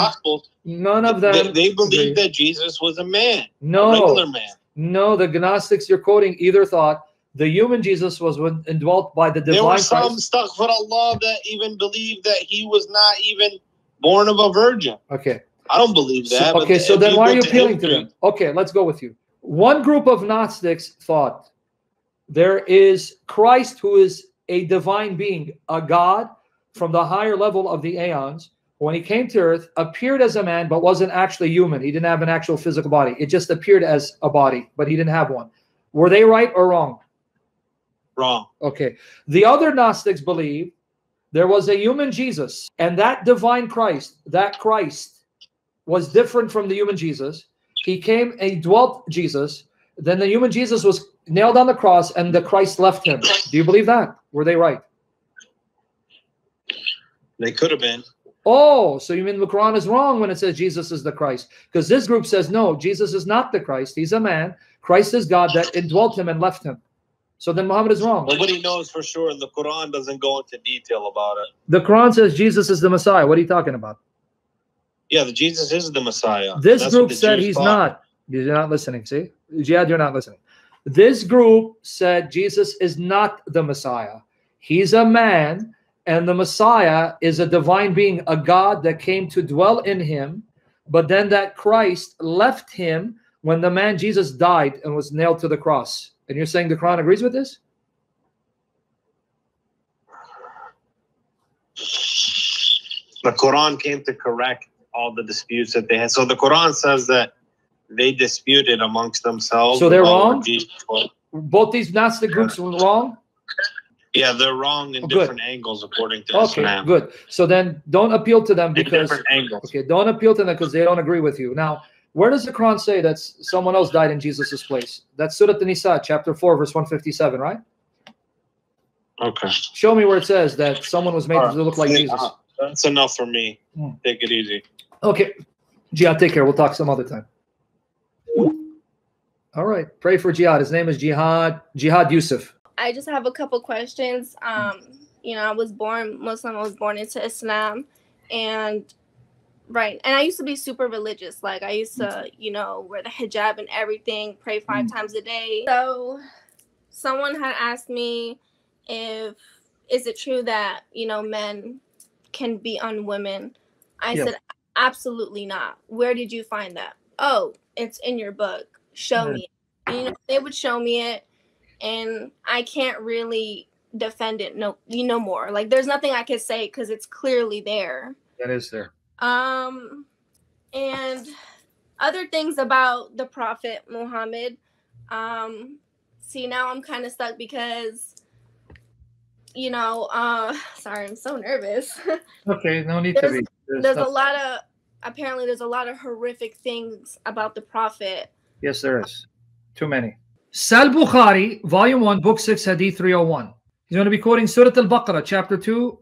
None of them. They believe that Jesus was a man. No. A regular man. No, the Gnostics you're quoting either thought the human Jesus was indwelt by the divine Christ. There were some stuck for Allah that even believed that he was not even born of a virgin. Okay. I don't believe that. So, okay, so then why are you appealing to them? Okay, let's go with you. One group of Gnostics thought there is Christ who is a divine being, a God from the higher level of the aeons. When he came to earth, appeared as a man, but wasn't actually human. He didn't have an actual physical body. It just appeared as a body, but he didn't have one. Were they right or wrong? Wrong. Okay. The other Gnostics believe there was a human Jesus, and that divine Christ, that Christ was different from the human Jesus. He came and he dwelt Jesus. Then the human Jesus was nailed on the cross, and the Christ left him. Do you believe that? Were they right? They could have been. Oh, so you mean the Quran is wrong when it says Jesus is the Christ? Because this group says, no, Jesus is not the Christ. He's a man. Christ is God that indwelt him and left him. So then Muhammad is wrong. Nobody knows for sure, and the Quran doesn't go into detail about it. The Quran says Jesus is the Messiah. What are you talking about? Yeah, the Jesus is the Messiah. This group said he's not. You're not listening, see? Jihad, you're not listening. This group said Jesus is not the Messiah. He's a man. And the Messiah is a divine being, a God that came to dwell in him. But then that Christ left him when the man Jesus died and was nailed to the cross. And you're saying the Quran agrees with this? The Quran came to correct all the disputes that they had. So the Quran says that they disputed amongst themselves. So they're wrong? Both these Gnostic groups were wrong? Yeah, they're wrong in different angles according to Islam. Okay, good. So then don't appeal to them because different angles. Okay, don't appeal to them because they don't agree with you. Now, where does the Quran say that someone else died in Jesus' place? That's Surah An-Nisa, chapter 4, verse 157, right? Okay. Show me where it says that someone was made to look like Jesus. That's enough for me. Take it easy. Okay. Jihad, take care. We'll talk some other time. All right. Pray for Jihad. His name is Jihad Yusuf. I just have a couple questions. You know, I was born Muslim. I was born into Islam, and I used to be super religious. Like I used to, you know, wear the hijab and everything, pray 5 times a day. So, someone had asked me, is it true that, you know, men can be on women? I said absolutely not. Where did you find that? Oh, it's in your book. Show me. And, you know, they would show me it. And I can't really defend it. No, you know more. Like there's nothing I can say because it's clearly there. That is there. And other things about the Prophet Muhammad. See, now I'm kind of stuck because, you know, sorry, I'm so nervous. Okay, no need to be. There's a lot of apparently there's a lot of horrific things about the Prophet. Yes, there is. Too many. Sahih Bukhari, Volume 1, Book 6, Hadith 301. He's going to be quoting Surah Al-Baqarah, Chapter 2,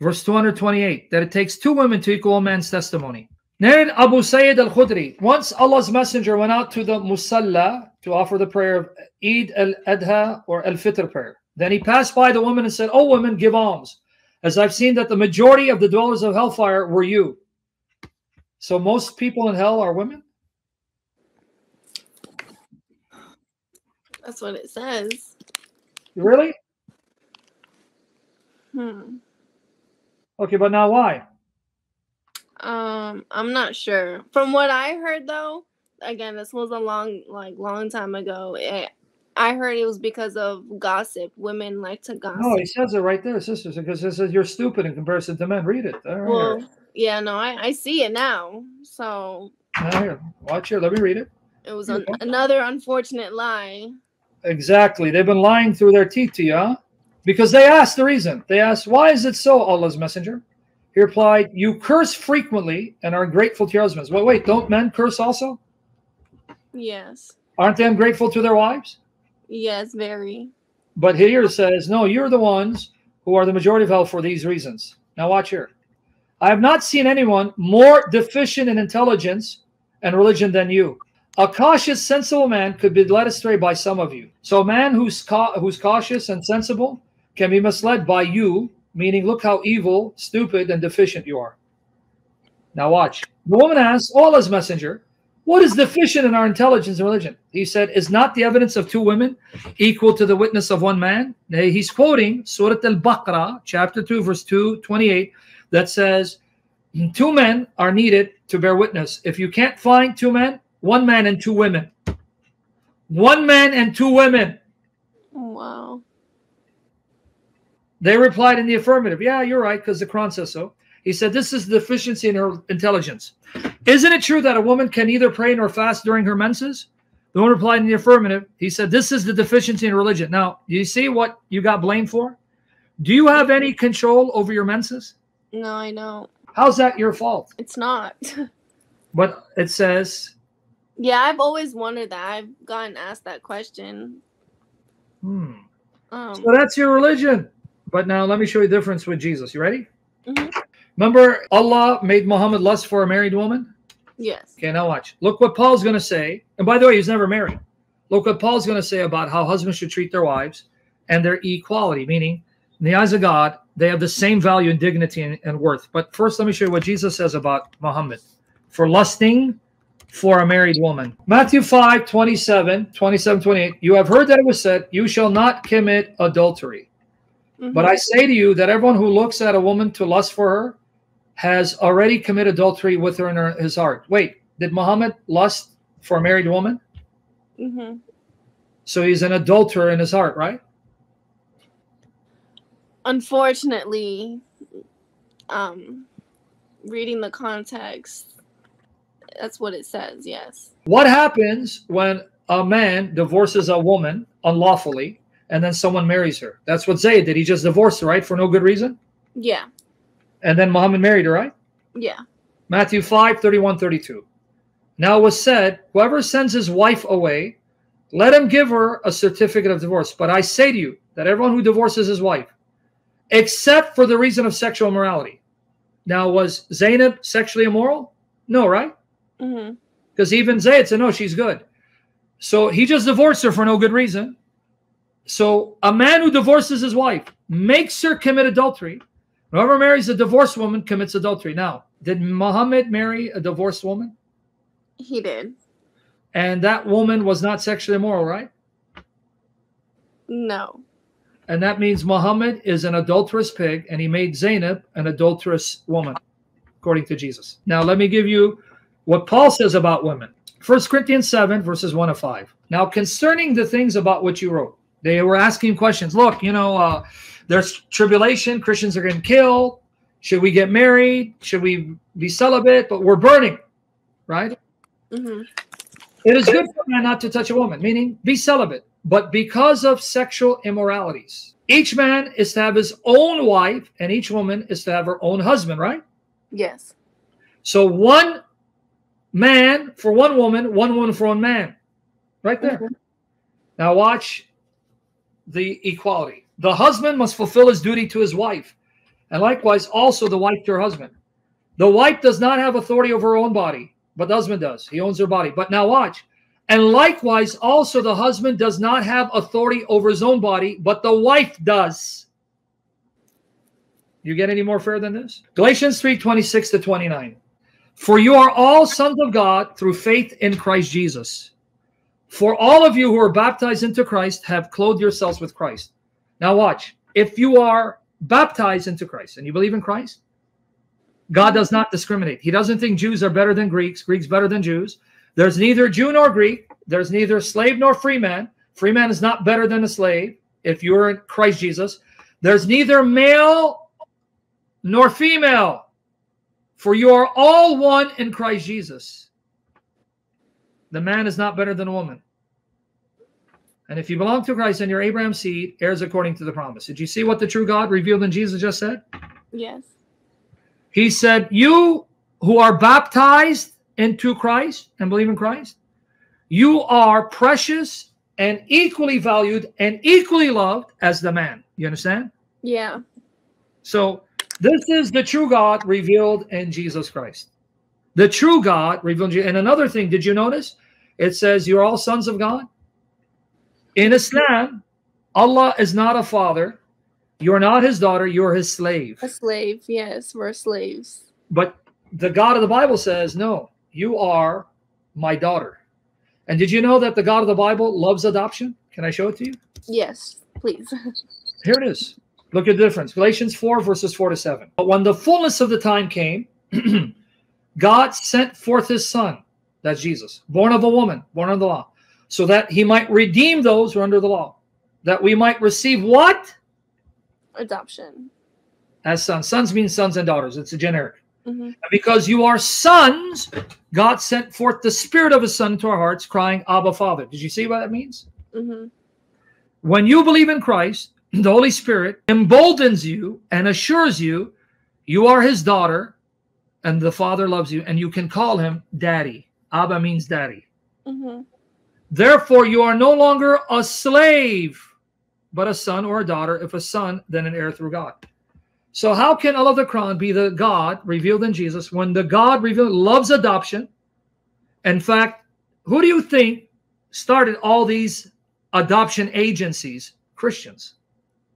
Verse 228, that it takes 2 women to equal a man's testimony. Narrated Abu Sayyid Al-Khudri, once Allah's Messenger went out to the Musalla to offer the prayer of Eid Al-Adha or Al-Fitr prayer. Then he passed by the woman and said, "Oh women, give alms, as I've seen that the majority of the dwellers of hellfire were you." So most people in hell are women? That's what it says. Really? Okay, but now why? I'm not sure. From what I heard, though, again, this was a long time ago. I heard it was because of gossip. Women like to gossip. No, it says it right there, sisters. Because it says you're stupid in comparison to men. Read it. Well, yeah, no, I see it now. So. Here, watch it. Let me read it. It was another unfortunate lie. Exactly. They've been lying through their teeth to you, huh? Because they asked the reason. They asked, "Why is it so, Allah's Messenger?" He replied, "You curse frequently and are grateful to your husbands." Well, wait, don't men curse also? Yes. Aren't they ungrateful to their wives? Yes, very. But here it says, no, you're the ones who are the majority of hell for these reasons. Now watch here. I have not seen anyone more deficient in intelligence and religion than you. A cautious, sensible man could be led astray by some of you. So a man who's cautious and sensible can be misled by you, meaning look how evil, stupid, and deficient you are. Now watch. The woman asked Allah's messenger, what is deficient in our intelligence and religion? He said, is not the evidence of two women equal to the witness of one man? He's quoting Surah Al-Baqarah, chapter 2, verse 228, that says, two men are needed to bear witness. If you can't find two men, one man and two women. One man and two women. Wow. They replied in the affirmative. Yeah, you're right, because the Quran says so. He said, this is the deficiency in her intelligence. Isn't it true that a woman can neither pray nor fast during her menses? The woman replied in the affirmative. He said, this is the deficiency in religion. Now, do you see what you got blamed for? Do you have any control over your menses? No, I don't. How's that your fault? It's not. But it says... Yeah, I've always wondered that. I've gotten asked that question. So that's your religion. But now let me show you the difference with Jesus. You ready? Mm-hmm. Remember, Allah made Muhammad lust for a married woman? Yes. Okay, now watch. Look what Paul's going to say. And by the way, he's never married. Look what Paul's going to say about how husbands should treat their wives and their equality, meaning in the eyes of God, they have the same value and dignity and worth. But first, let me show you what Jesus says about Muhammad for lusting for a married woman. Matthew 5, 27, 28. You have heard that it was said, you shall not commit adultery. Mm-hmm. But I say to you that everyone who looks at a woman to lust for her has already committed adultery with her in his heart. Wait, did Muhammad lust for a married woman? Mm-hmm. So he's an adulterer in his heart, right? Unfortunately, reading the context, that's what it says, yes. What happens when a man divorces a woman unlawfully and then someone marries her? That's what Zayd did. He just divorced her, right, for no good reason? Yeah. And then Muhammad married her, right? Yeah. Matthew 5, 31, 32. Now it was said, whoever sends his wife away, let him give her a certificate of divorce. But I say to you that everyone who divorces his wife, except for the reason of sexual immorality. Now, was Zaynab sexually immoral? No, right? Because even Zayd said, no, she's good. So he just divorced her for no good reason. So a man who divorces his wife makes her commit adultery. Whoever marries a divorced woman commits adultery. Now, did Muhammad marry a divorced woman? He did. And that woman was not sexually immoral, right? No. And that means Muhammad is an adulterous pig, and he made Zaynab an adulterous woman, according to Jesus. Now, let me give you what Paul says about women. 1 Corinthians 7, verses 1 to 5. Now, concerning the things about which you wrote, they were asking questions. Look, you know, there's tribulation. Christians are getting killed. Should we get married? Should we be celibate? But we're burning, right? Mm-hmm. It is good for a man not to touch a woman, meaning be celibate. But because of sexual immoralities, each man is to have his own wife and each woman is to have her own husband, right? Yes. So one man for one woman for one man. Right there. Mm-hmm. Now watch the equality. The husband must fulfill his duty to his wife, and likewise also the wife to her husband. The wife does not have authority over her own body, but the husband does. He owns her body. But now watch. And likewise also the husband does not have authority over his own body, but the wife does. You get any more fair than this? Galatians 3, 26 to 29. For you are all sons of God through faith in Christ Jesus. For all of you who are baptized into Christ have clothed yourselves with Christ. Now watch. If you are baptized into Christ and you believe in Christ, God does not discriminate. He doesn't think Jews are better than Greeks, Greeks better than Jews. There's neither Jew nor Greek. There's neither slave nor free man. Free man is not better than a slave if you're in Christ Jesus. There's neither male nor female, for you are all one in Christ Jesus. The man is not better than a woman. And if you belong to Christ, then you're Abraham's seed, heirs according to the promise. Did you see what the true God revealed in Jesus just said? Yes. He said, you who are baptized into Christ and believe in Christ, you are precious and equally valued and equally loved as the man. You understand? Yeah. So this is the true God revealed in Jesus Christ. The true God revealed in Jesus. And another thing, did you notice? It says you're all sons of God. In Islam, Allah is not a father. You're not his daughter. You're his slave. A slave. Yes, we're slaves. But the God of the Bible says, no, you are my daughter. And did you know that the God of the Bible loves adoption? Can I show it to you? Yes, please. Here it is. Look at the difference. Galatians 4, verses 4 to 7. But when the fullness of the time came, God sent forth his son, that's Jesus, born of a woman, born under the law, so that he might redeem those who are under the law, that we might receive what? Adoption. As sons. Sons mean sons and daughters. It's a generic. Mm-hmm. Because you are sons, God sent forth the spirit of his son into our hearts, crying, Abba, Father. Did you see what that means? Mm-hmm. When you believe in Christ, the Holy Spirit emboldens you and assures you, you are his daughter and the Father loves you. And you can call him daddy. Abba means daddy. Mm-hmm. Therefore, you are no longer a slave, but a son or a daughter. If a son, then an heir through God. So how can Allah the Quran be the God revealed in Jesus when the God revealed loves adoption? In fact, who do you think started all these adoption agencies? Christians.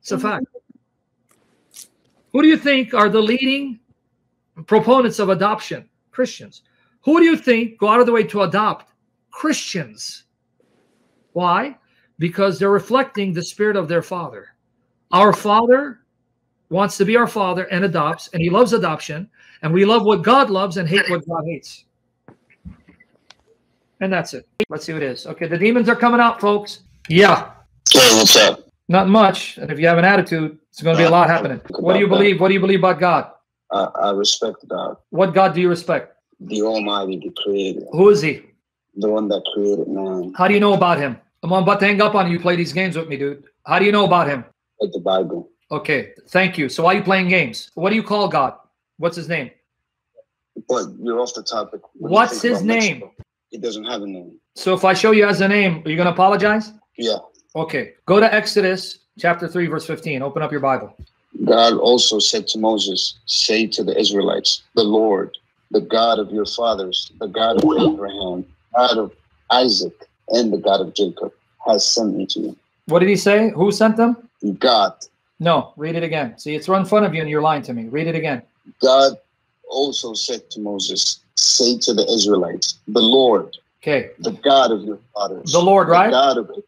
It's a fact. Who do you think are the leading proponents of adoption? Christians. Who do you think go out of the way to adopt? Christians. Why? Because they're reflecting the spirit of their father. Our father wants to be our father and adopts, and he loves adoption, and we love what God loves and hate what God hates. And that's it. Let's see what it is. Okay, the demons are coming out, folks. Yeah. Hey, what's up? Not much. And if you have an attitude, it's going to be a lot happening. What do you believe? What do you believe about God? I respect God. What God do you respect? The Almighty, the Creator. Who is he? The one that created man. How do you know about him? I'm about to hang up on you. Play these games with me, dude. How do you know about him? With the Bible. Okay, thank you. So why are you playing games? What do you call God? What's his name? But you're off the topic. What's his name? It doesn't have a name. So if I show you as a name, are you going to apologize? Yeah. Okay, go to Exodus chapter 3, verse 15. Open up your Bible. God also said to Moses, say to the Israelites, the Lord, the God of your fathers, the God of Abraham, God of Isaac, and the God of Jacob has sent me to you. What did he say? Who sent them? God. No, read it again. See, it's right in front of you and you're lying to me. Read it again. God also said to Moses, say to the Israelites, the Lord, okay, the God of your fathers. The Lord, right? The God of it.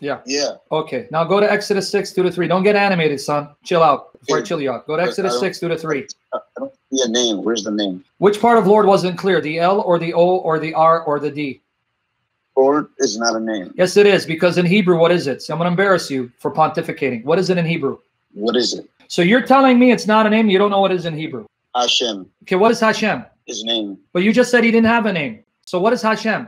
Yeah. Yeah. Okay. Now go to Exodus 6, 2 to 3. Don't get animated, son. Chill out before I chill you out. Go to Exodus 6, 2 to 3. I don't see a name. Where's the name? Which part of Lord wasn't clear? The L or the O or the R or the D? Lord is not a name. Yes, it is. Because in Hebrew, what is it? So I'm going to embarrass you for pontificating. What is it in Hebrew? What is it? So you're telling me it's not a name. You don't know what it is in Hebrew. Hashem. Okay. What is Hashem? His name. But you just said he didn't have a name. So what is Hashem?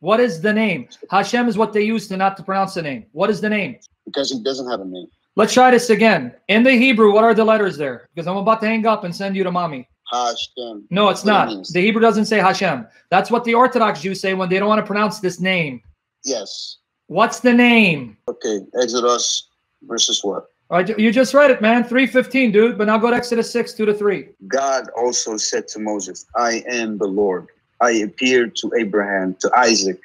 What is the name? Hashem is what they use to not to pronounce the name. What is the name? Because he doesn't have a name. Let's try this again. In the Hebrew, what are the letters there? Because I'm about to hang up and send you to mommy. Hashem. No, it's not. The Hebrew doesn't say Hashem. That's what the Orthodox Jews say when they don't want to pronounce this name. Yes. What's the name? Okay, Exodus verses what? All right, you just read it, man. 3:15, dude. But now go to Exodus 6, 2 to 3. God also said to Moses, I am the Lord. I appeared to Abraham, to Isaac,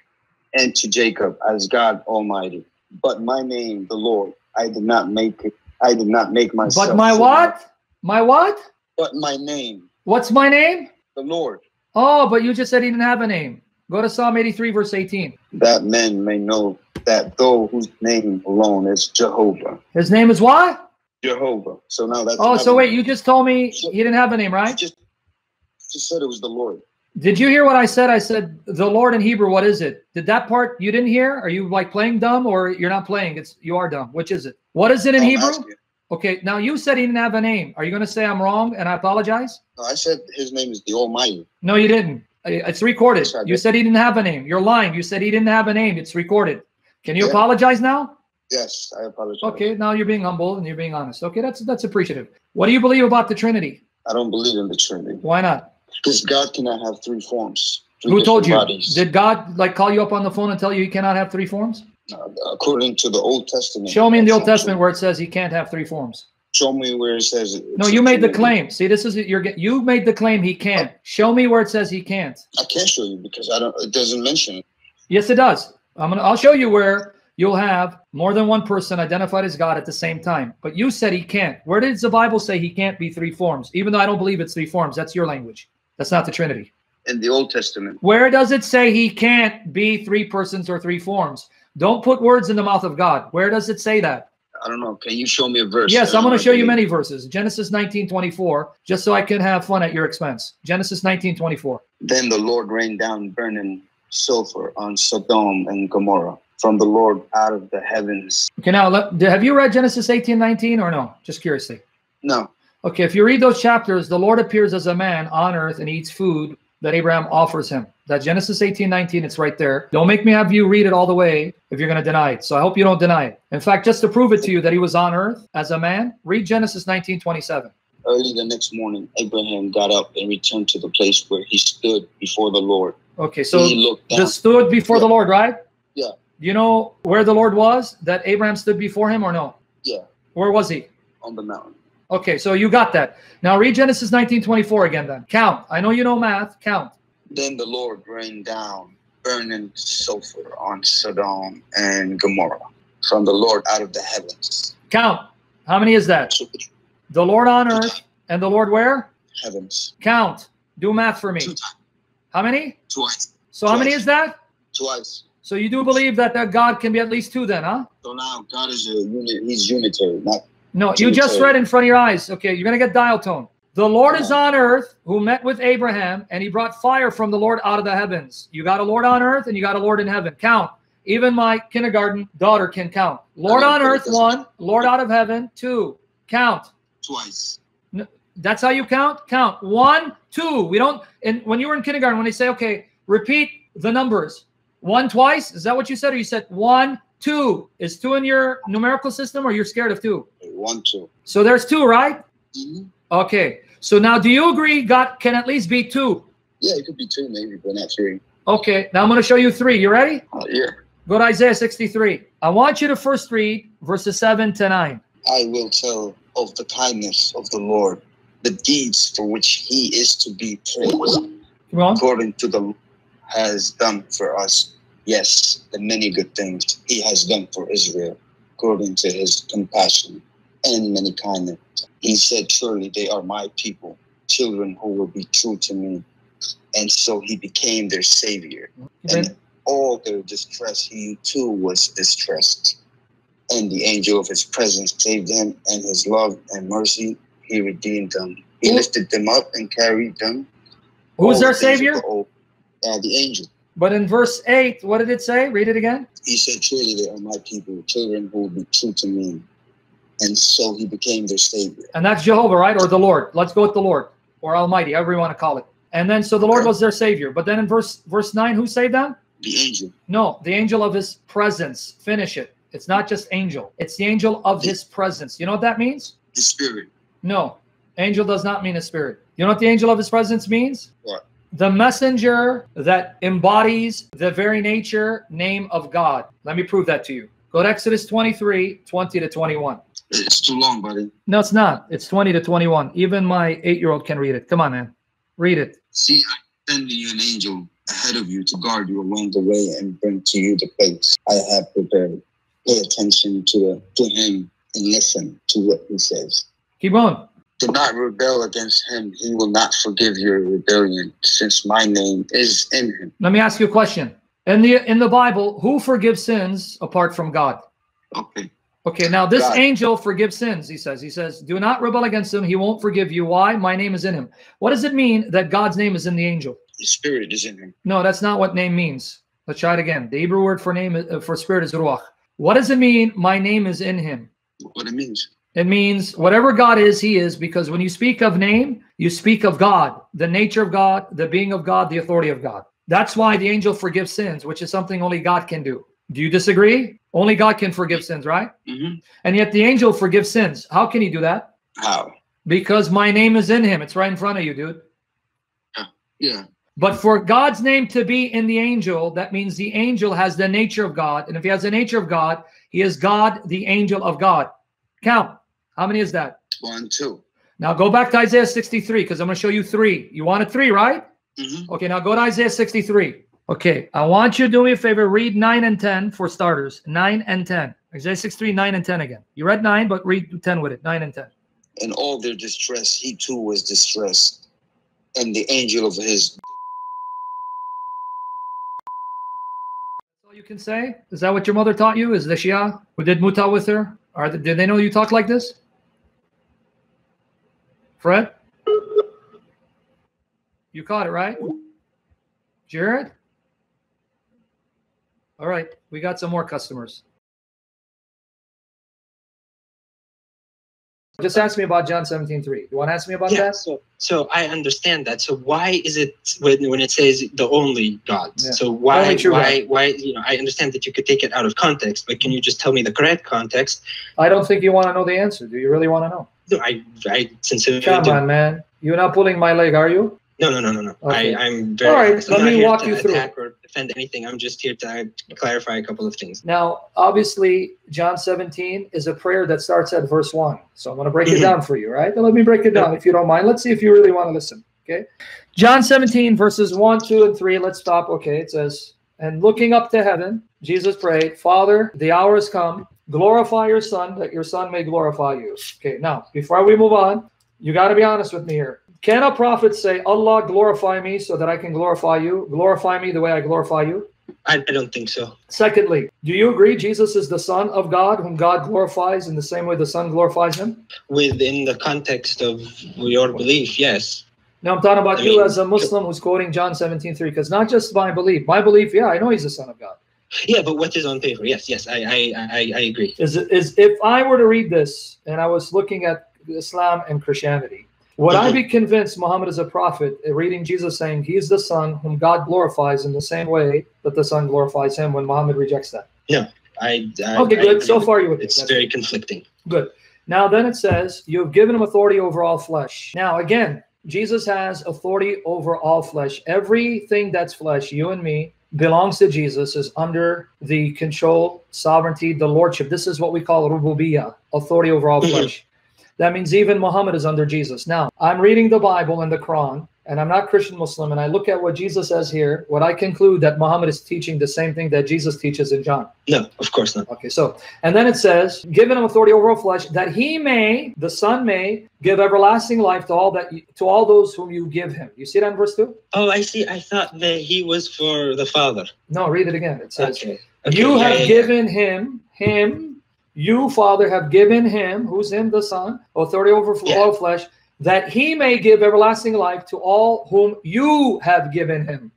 and to Jacob as God Almighty. But my name, the Lord, I did not make it. I did not make myself. But my what? My what? But my name. What's my name? The Lord. Oh, but you just said he didn't have a name. Go to Psalm 83, verse 18. That men may know that thou whose name alone is Jehovah. His name is what? Jehovah. So now that's. Oh, so wait, name. You just told me he didn't have a name, right? Just said it was the Lord. Did you hear what I said? I said, the Lord in Hebrew, what is it? Did that part you didn't hear? Are you like playing dumb or you're not playing? It's you are dumb. Which is it? What is it in Hebrew? Okay, now you said he didn't have a name. Are you going to say I'm wrong and I apologize? No, I said his name is the Almighty. No, you didn't. It's recorded. Yes, you said he didn't have a name. You're lying. You said he didn't have a name. It's recorded. Can you apologize now? Yes, I apologize. Okay, now you're being humble and you're being honest. Okay, that's appreciative. What do you believe about the Trinity? I don't believe in the Trinity. Why not? Because God cannot have three forms. Who told you? Bodies. Did God like call you up on the phone and tell you he cannot have three forms? According to the Old Testament. Show me in the Old Testament where it says he can't have three forms. Show me where it says. No, you made the claim. See, this is you made the claim he can't. Show me where it says he can't. I can't show you because I don't. It doesn't mention it. Yes, it does. I'll show you where you'll have more than one person identified as God at the same time. But you said he can't. Where does the Bible say he can't be three forms? Even though I don't believe it's three forms. That's your language. That's not the Trinity. In the Old Testament. Where does it say he can't be three persons or three forms? Don't put words in the mouth of God. Where does it say that? I don't know. Can you show me a verse? Yes, I'm going to show you many verses. Genesis 19:24, just so I can have fun at your expense. Genesis 19:24. Then the Lord rained down burning sulfur on Sodom and Gomorrah from the Lord out of the heavens. Okay, now, have you read Genesis 18:19 or no? Just curiously. No. Okay, if you read those chapters, the Lord appears as a man on earth and eats food that Abraham offers him. That Genesis 18:19, it's right there. Don't make me have you read it all the way if you're going to deny it. So I hope you don't deny it. In fact, just to prove it to you that he was on earth as a man, read Genesis 19:27. Early the next morning, Abraham got up and returned to the place where he stood before the Lord. Okay, so he looked down. Just stood before the Lord, right? Yeah. Do you know where the Lord was that Abraham stood before him or no? Yeah. Where was he? On the mountain. Okay, so you got that. Now read Genesis 19:24 again then. Count. I know you know math. Count. Then the Lord rained down burning sulfur on Sodom and Gomorrah from the Lord out of the heavens. Count. How many is that? Two. The Lord on earth and the Lord where? Heavens. Count. Do math for me. Two. How many? Twice. So twice. How many is that? Twice. So you do believe that, God can be at least two then, huh? So now God is a unit. He's unitary, not... No, you just read in front of your eyes. Okay, you're going to get dial tone. The Lord is on earth who met with Abraham, and he brought fire from the Lord out of the heavens. You got a Lord on earth, and you got a Lord in heaven. Count. Even my kindergarten daughter can count. Lord on earth, one. Lord out of heaven, two. Count. Twice. No, that's how you count? Count. One, two. We don't. And when you were in kindergarten, when they say, okay, repeat the numbers. One twice? Is that what you said? Or you said one, two? Is two in your numerical system, or you're scared of two? 1, 2. So there's two, right? Mm-hmm. Okay. So now, do you agree God can at least be two? Yeah, it could be two, maybe, but not three. Okay. Now I'm going to show you three. You ready? Yeah. Go to Isaiah 63. I want you to first read verses 7 to 9. I will tell of the kindness of the Lord, the deeds for which He is to be praised, according to the has done for us. Yes, the many good things He has done for Israel, according to His compassion and many kindness. He said, surely they are my people, children who will be true to me. And so He became their Savior. And all their distress, He too was distressed. And the angel of His presence saved them, and His love and mercy, He redeemed them. He lifted them up and carried them. Who was their Savior? The angel. But in verse 8, what did it say? Read it again. He said, surely they are my people, children who will be true to me. And so He became their Savior. And that's Jehovah, right? Or the Lord. Let's go with the Lord or Almighty, however you want to call it. And then, so the Lord was their Savior. But then in verse 9, who saved them? The angel. No, the angel of His presence. Finish it. It's not just angel. It's the angel of His presence. You know what that means? His spirit. No, angel does not mean a spirit. You know what the angel of His presence means? What? The messenger that embodies the very nature, name of God. Let me prove that to you. Go to Exodus 23:20 to 21. It's too long, buddy. No, it's not. It's 20 to 21. Even my 8-year-old can read it. Come on, man. Read it. See, I send you an angel ahead of you to guard you along the way and bring to you the place I have prepared. Pay attention to Him and listen to what He says. Keep on. Do not rebel against Him. He will not forgive your rebellion, since my name is in Him. Let me ask you a question. In the Bible, who forgives sins apart from God? Okay. Okay, now this angel forgives sins, he says. He says, do not rebel against Him. He won't forgive you. Why? My name is in Him. What does it mean that God's name is in the angel? His spirit is in Him. No, that's not what name means. Let's try it again. The Hebrew word for name for spirit is ruach. What does it mean, my name is in Him? What it means. It means whatever God is, He is, because when you speak of name, you speak of God, the nature of God, the being of God, the authority of God. That's why the angel forgives sins, which is something only God can do. Do you disagree? Only God can forgive sins, right? Mm-hmm. And yet the angel forgives sins. How can he do that? How? Because my name is in Him. It's right in front of you, dude. Yeah. But for God's name to be in the angel, that means the angel has the nature of God. And if he has the nature of God, he is God, the angel of God. Count. How many is that? 1, 2. Now go back to Isaiah 63, because I'm going to show you three. You wanted three, right? Mm-hmm. Okay, now go to Isaiah 63. Okay, I want you to do me a favor. Read 9 and 10 for starters. 9 and 10. Isaiah 63, 9 and 10 again. You read 9, but read 10 with it. 9 and 10. In all their distress, he too was distressed. And the angel of his... all you can say? Is that what your mother taught you? Is the Shia who did Muta with her? Did they know you talk like this? Fred? You caught it, right? Jared? All right, we got some more customers. Just ask me about John 17:3. You want to ask me about that? So I understand that. So why is it when it says the only God? Yeah. So why you know, I understand that you could take it out of context, but can you just tell me the correct context? I don't think you want to know the answer. Do you really want to know? No, I sincerely do. Come on, man. You're not pulling my leg, are you? No. Okay. I'm very... all right, let me walk you through. Or defend anything. I'm just here to clarify a couple of things. Now, obviously, John 17 is a prayer that starts at verse 1. So I'm going to break it down for you, right? Now, let me break it down if you don't mind. Let's see if you really want to listen, okay? John 17, verses 1, 2, and 3. Let's stop. Okay, it says, and looking up to heaven, Jesus prayed, Father, the hour has come. Glorify your Son, that your Son may glorify you. Okay, now, before we move on, you got to be honest with me here. Can a prophet say, Allah, glorify me so that I can glorify you? Glorify me the way I glorify you? I don't think so. Secondly, do you agree Jesus is the Son of God, whom God glorifies in the same way the Son glorifies him? Within the context of your belief, yes. Now I'm talking about you as a Muslim who's quoting John 17:3, because not just my belief. My belief, yeah, I know he's the Son of God. Yeah, but what is on paper? Yes, I agree. Is if I were to read this and I was looking at Islam and Christianity, would I be convinced Muhammad is a prophet, reading Jesus saying he is the Son whom God glorifies in the same way that the Son glorifies him, when Muhammad rejects that? No. Okay, good. So far you would. It's very conflicting. Good. Now then it says, you have given him authority over all flesh. Now again, Jesus has authority over all flesh. Everything that's flesh, you and me, belongs to Jesus, is under the control, sovereignty, the lordship. This is what we call rububiyyah, authority over all flesh. That means even Muhammad is under Jesus. Now, I'm reading the Bible and the Quran, and I'm not Christian Muslim, and I look at what Jesus says here, would I conclude that Muhammad is teaching the same thing that Jesus teaches in John? No, of course not. Okay, so, and then it says, given him authority over all flesh, that he may, the Son may, give everlasting life to all those whom you give him. You see that in verse 2? Oh, I see. I thought that he was for the Father. No, read it again. It says, okay. You have given him, you, Father, have given him, who's him, the Son, authority over all flesh, that he may give everlasting life to all whom you have given him.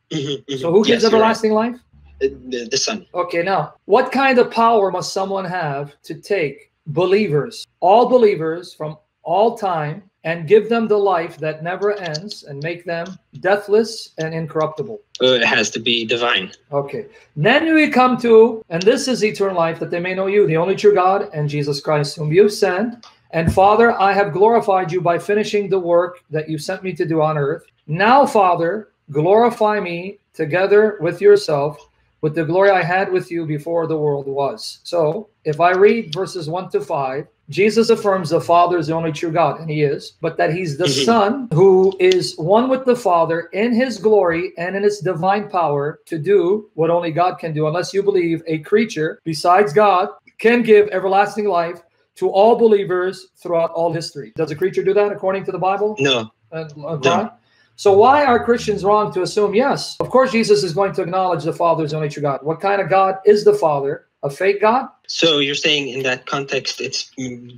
So who gives everlasting life? The Son. Okay, now, what kind of power must someone have to take believers, all believers from all time, and give them the life that never ends and make them deathless and incorruptible? It has to be divine. Okay. Then we come to, and this is eternal life, that they may know you, the only true God, and Jesus Christ, whom you've sent. And Father, I have glorified you by finishing the work that you sent me to do on earth. Now, Father, glorify me together with yourself, with the glory I had with you before the world was. So if I read verses 1 to 5, Jesus affirms the Father is the only true God, and he is, but that he's the Son who is one with the Father in his glory and in his divine power to do what only God can do, unless you believe a creature besides God can give everlasting life to all believers throughout all history. Does a creature do that according to the Bible? No. No. So why are Christians wrong to assume? Yes, of course Jesus is going to acknowledge the Father is the only true God. What kind of God is the Father? A fake God? So you're saying in that context, it's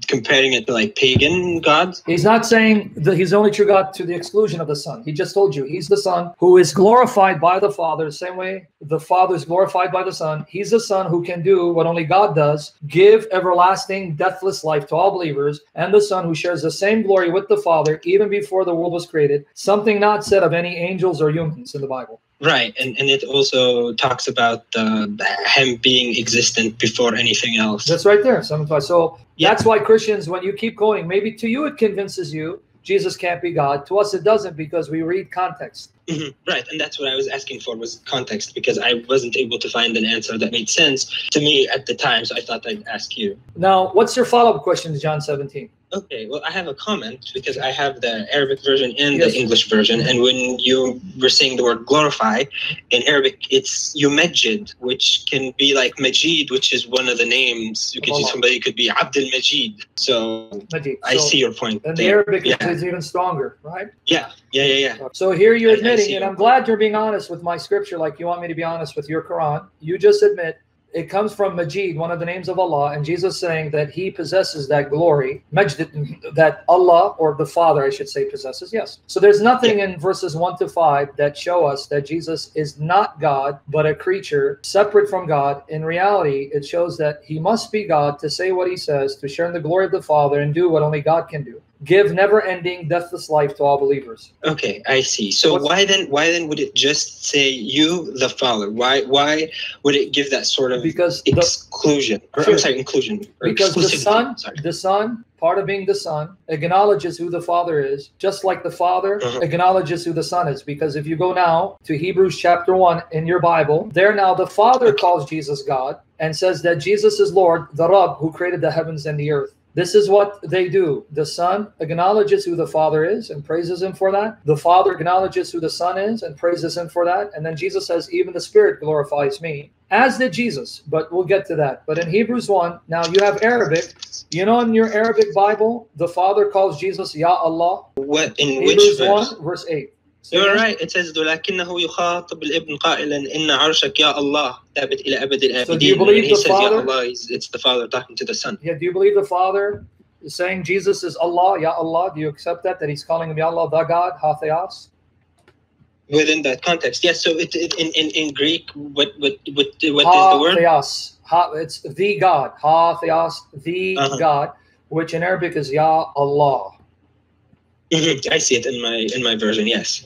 comparing it to like pagan gods? He's not saying that he's the only true God to the exclusion of the Son. He just told you he's the Son who is glorified by the Father, the same way the Father is glorified by the Son. He's the Son who can do what only God does, give everlasting, deathless life to all believers, and the Son who shares the same glory with the Father even before the world was created, something not said of any angels or humans in the Bible. Right, and it also talks about him being existent before anything else. That's right there. So that's why Christians, when you keep going, maybe to you it convinces you Jesus can't be God. To us it doesn't, because we read context. Right, and that's what I was asking for, was context, because I wasn't able to find an answer that made sense to me at the time, so I thought I'd ask you. Now, what's your follow-up question to John 17? Okay, well, I have a comment because I have the Arabic version and the English version. And when you were saying the word glorify, in Arabic, it's Majid, which can be like Majid, which is one of the names. You could see somebody could be Abdul Majid. So Majid. I see your point. And the Arabic is even stronger, right? Yeah. So here you're admitting, and I'm glad you're being honest with my scripture, like you want me to be honest with your Quran. You just admit it comes from Majid, one of the names of Allah, and Jesus saying that he possesses that glory, Majd, that Allah, or the Father, I should say, possesses, yes. So there's nothing in verses 1 to 5 that show us that Jesus is not God, but a creature separate from God. In reality, it shows that he must be God to say what he says, to share in the glory of the Father, and do what only God can do. Give never-ending, deathless life to all believers. Okay, I see. So why then would it just say you, the Father? Why would it give that sort of exclusion? Inclusion. Because the Son, part of being the Son, acknowledges who the Father is, just like the Father acknowledges who the Son is. Because if you go now to Hebrews chapter 1 in your Bible, there now the Father calls Jesus God and says that Jesus is Lord, the Rabb, who created the heavens and the earth. This is what they do. The Son acknowledges who the Father is and praises him for that. The Father acknowledges who the Son is and praises him for that. And then Jesus says, even the Spirit glorifies me, as did Jesus. But we'll get to that. But in Hebrews 1, now you have Arabic. You know, in your Arabic Bible, the Father calls Jesus, Ya Allah. Hebrews 1, verse 8. So you're right. It says, So do you believe the Father? Ya Allah, it's the Father talking to the Son. Yeah, do you believe the Father is saying Jesus is Allah, Ya Allah? Do you accept that he's calling him Ya Allah, the God, Hathayas? Within that context, yes. So in Greek, what is the word? Theos. It's the God. Ha Theos, the God, which in Arabic is Ya Allah. I see it in my version, yes.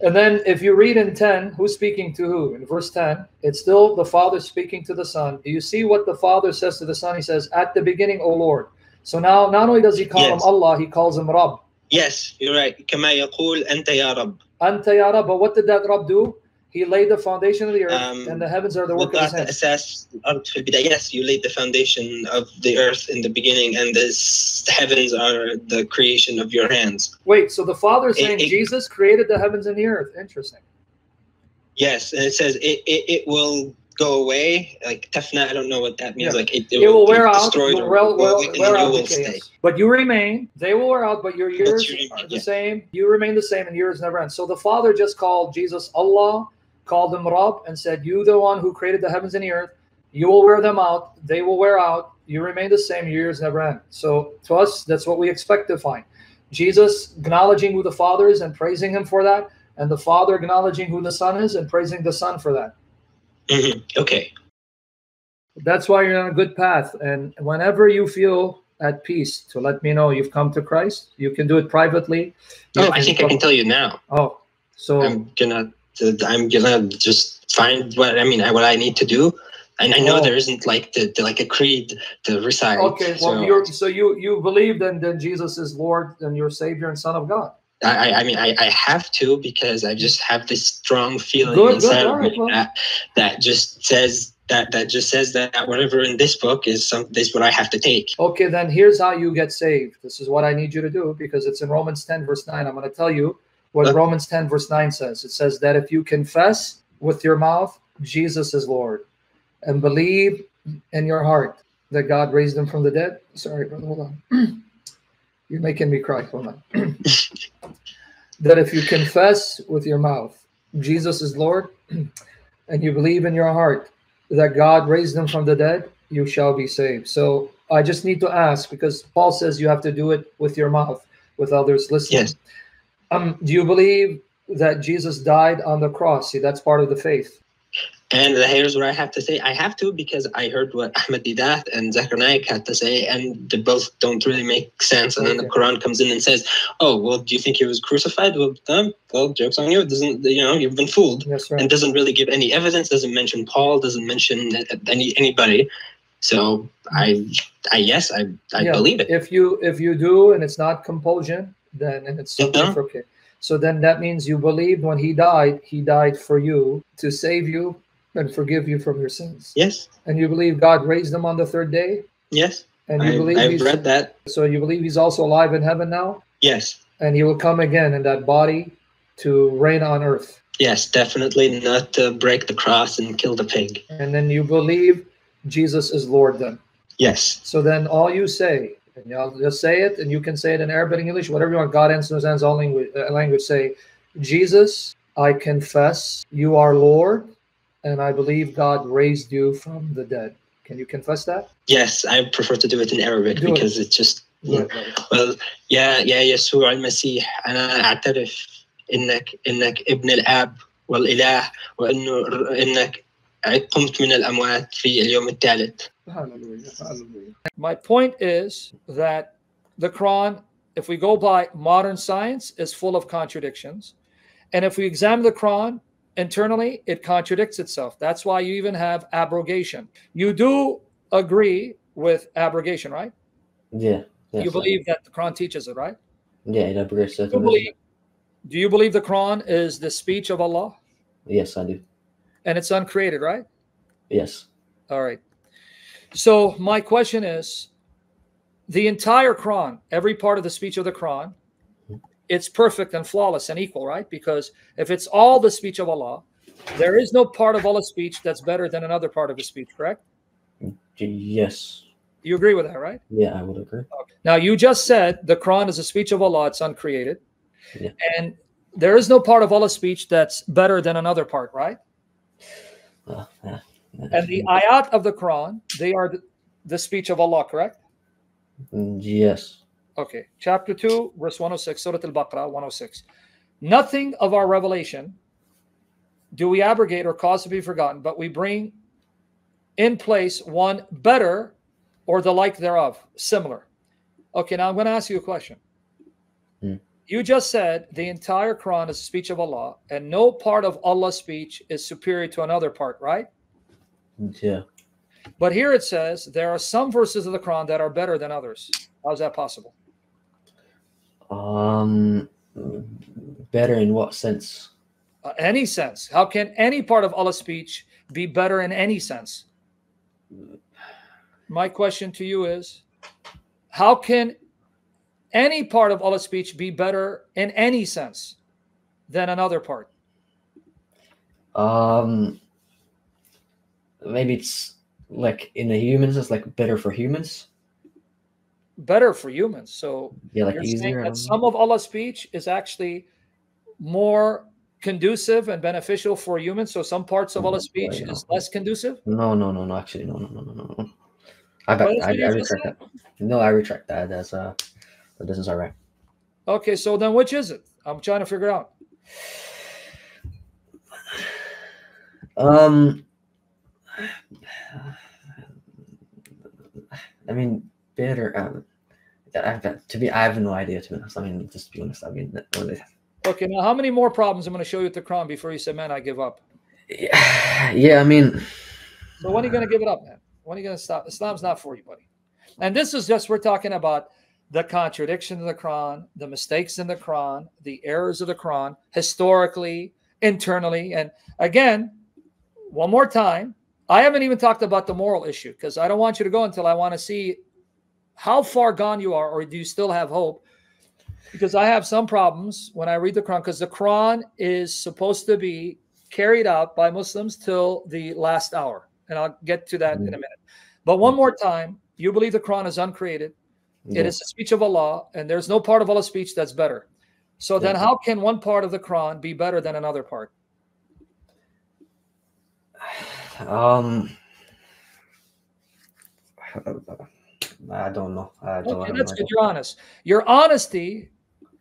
And then if you read in 10, who's speaking to who? In verse 10, it's still the Father speaking to the Son. Do you see what the Father says to the Son? He says, at the beginning, O Lord. So now, not only does he call him Allah, he calls him Rabb. Yes, you're right. كَمَا يَقُولْ أَنْتَ يَا رَبْ. Anta ya Rabb. But what did that Rabb do? He laid the foundation of the earth, and the heavens are the work of his hands. Yes, you laid the foundation of the earth in the beginning, and the heavens are the creation of your hands. Wait, so the Father is saying Jesus created the heavens and the earth. Interesting. Yes, and it says it will go away. Like tafna, I don't know what that means. Yeah. Like it will wear out, and stay. But you remain. They will wear out, but your years are the same. You remain the same, and yours never end. So the Father just called Jesus Allah, called him Rabb, and said, you the one who created the heavens and the earth, you will wear them out, they will wear out, you remain the same, your years never end. So to us, that's what we expect to find. Jesus acknowledging who the Father is and praising him for that, and the Father acknowledging who the Son is and praising the Son for that. Okay. That's why you're on a good path. And whenever you feel at peace to let me know you've come to Christ, you can do it privately. No, I think I can tell you now. Oh, so I'm gonna just find what I need to do, and I know there isn't like like a creed to recite. Okay, well, you believe then Jesus is Lord and your Savior and Son of God. I mean I have to, because I just have this strong feeling inside of me that whatever in this book is what I have to take. Okay, then here's how you get saved. This is what I need you to do, because it's in Romans 10 verse 9. I'm going to tell you what Romans 10 verse 9 says. It says that if you confess with your mouth Jesus is Lord and believe in your heart that God raised him from the dead. Sorry, brother, hold on. You're making me cry. Hold on. That if you confess with your mouth Jesus is Lord and you believe in your heart that God raised him from the dead, you shall be saved. So I just need to ask, because Paul says you have to do it with your mouth with others listening. Yes. Do you believe that Jesus died on the cross? See, that's part of the faith. And here's what I have to say. I have to, because I heard what Ahmed Didat and Zakir Naik had to say, and they both don't really make sense. And then the Quran comes in and says, oh, well, do you think he was crucified? Well, joke's on you. It doesn't, you've been fooled. That's right. And doesn't really give any evidence, doesn't mention Paul, doesn't mention anybody. So I believe it. If you do, and it's not compulsion, then and it's okay. So then that means you believed when he died for you to save you and forgive you from your sins. Yes. And you believe God raised him on the third day? Yes. And you believe I've read that. So you believe he's also alive in heaven now? Yes. And he will come again in that body to reign on earth? Yes, definitely not to break the cross and kill the pig. And then you believe Jesus is Lord then? Yes. So then all you say, and you'll just say it, and you can say it in Arabic and English, whatever you want. God answers all language. Say, Jesus, I confess you are Lord, and I believe God raised you from the dead. Can you confess that? Yes, I prefer to do it in Arabic because it's just, well, yeah, Yeshua al-Masih, ana a'tarif innak ibn al-ab wal-ilah wa innak قمت من الأموات في اليوم الثالث. Hallelujah, hallelujah. My point is that the Quran, if we go by modern science, is full of contradictions. And if we examine the Quran internally, it contradicts itself. That's why you even have abrogation. You do agree with abrogation, right? Yeah. You believe that the Quran teaches it, right? Yeah, it abrogates it. Do you believe the Quran is the speech of Allah? Yes, I do. And it's uncreated, right? Yes. All right. So my question is, the entire Quran, every part of the speech of the Quran, it's perfect and flawless and equal, right? Because if it's all the speech of Allah, there is no part of Allah's speech that's better than another part of his speech, correct? Yes. You agree with that, right? Yeah, I would agree. Okay. Now, you just said the Quran is the speech of Allah. It's uncreated. Yeah. And there is no part of Allah's speech that's better than another part, right? And the ayat of the Quran, they are the speech of Allah, correct? Yes. Okay. Chapter 2, verse 106, Surah Al-Baqarah 106. Nothing of our revelation do we abrogate or cause to be forgotten, but we bring in place one better or the like thereof, similar. Okay, now I'm going to ask you a question. You just said the entire Quran is the speech of Allah, and no part of Allah's speech is superior to another part, right? Yeah. But here it says there are some verses of the Quran that are better than others. How is that possible? Better in what sense? Any sense. How can any part of Allah's speech be better in any sense? My question to you is, how can any part of Allah's speech be better in any sense than another part? Maybe it's like in the human sense, like better for humans. Better for humans. So yeah, like you're saying that some of Allah's speech is actually more conducive and beneficial for humans. So some parts of Allah's speech is less conducive. No. Actually, no. I retract that. No, I retract that. That's But this is all right. Okay, so then which is it? I'm trying to figure out. I mean, better. I have no idea, to be honest. I mean, just to be honest, I mean. Okay, now how many more problems I'm going to show you at the Quran before you say, man, I give up? Yeah, I mean. So when are you going to give it up, man? When are you going to stop? Islam's not for you, buddy. And this is just, we're talking about the contradiction of the Quran, the mistakes in the Quran, the errors of the Quran, historically, internally. And again, one more time, I haven't even talked about the moral issue because I don't want you to go until I want to see how far gone you are, or do you still have hope? Because I have some problems when I read the Quran, because the Quran is supposed to be carried out by Muslims till the last hour. And I'll get to that in a minute. But one more time, you believe the Quran is uncreated. It is the speech of Allah, and there's no part of Allah's speech that's better. So then how can one part of the Quran be better than another part? I don't know. Okay, that's good. You're honest. Your honesty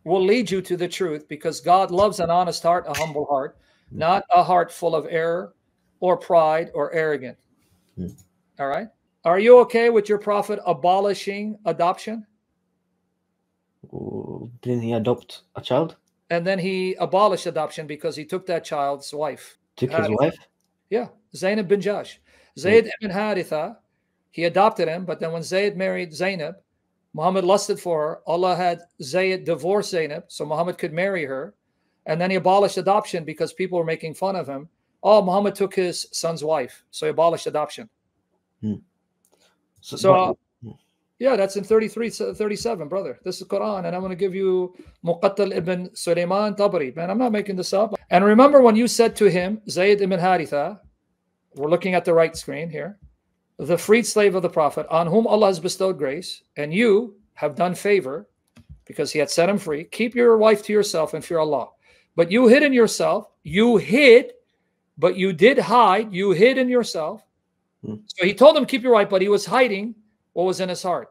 will lead you to the truth, because God loves an honest heart, a humble heart, not a heart full of error or pride or arrogant. All right? Are you okay with your prophet abolishing adoption? Didn't he adopt a child? And then he abolished adoption because he took that child's wife. Took his wife? Yeah, Zaynab bin Jash. Zaid ibn Haritha, he adopted him, but then when Zaid married Zaynab, Muhammad lusted for her. Allah had Zaid divorce Zaynab so Muhammad could marry her. And then he abolished adoption because people were making fun of him. Oh, Muhammad took his son's wife, so he abolished adoption. So Yeah, that's in 33:37, brother. This is Quran, and I'm going to give you Muqattal ibn Sulaiman Tabari. Man, I'm not making this up. And remember when you said to him, Zaid ibn Haritha, we're looking at the right screen here, the freed slave of the Prophet, on whom Allah has bestowed grace, and you have done favor because he had set him free. Keep your wife to yourself and fear Allah. But you hid in yourself. You hid, but you did hide. You hid in yourself. So he told him, keep your wife, but he was hiding what was in his heart,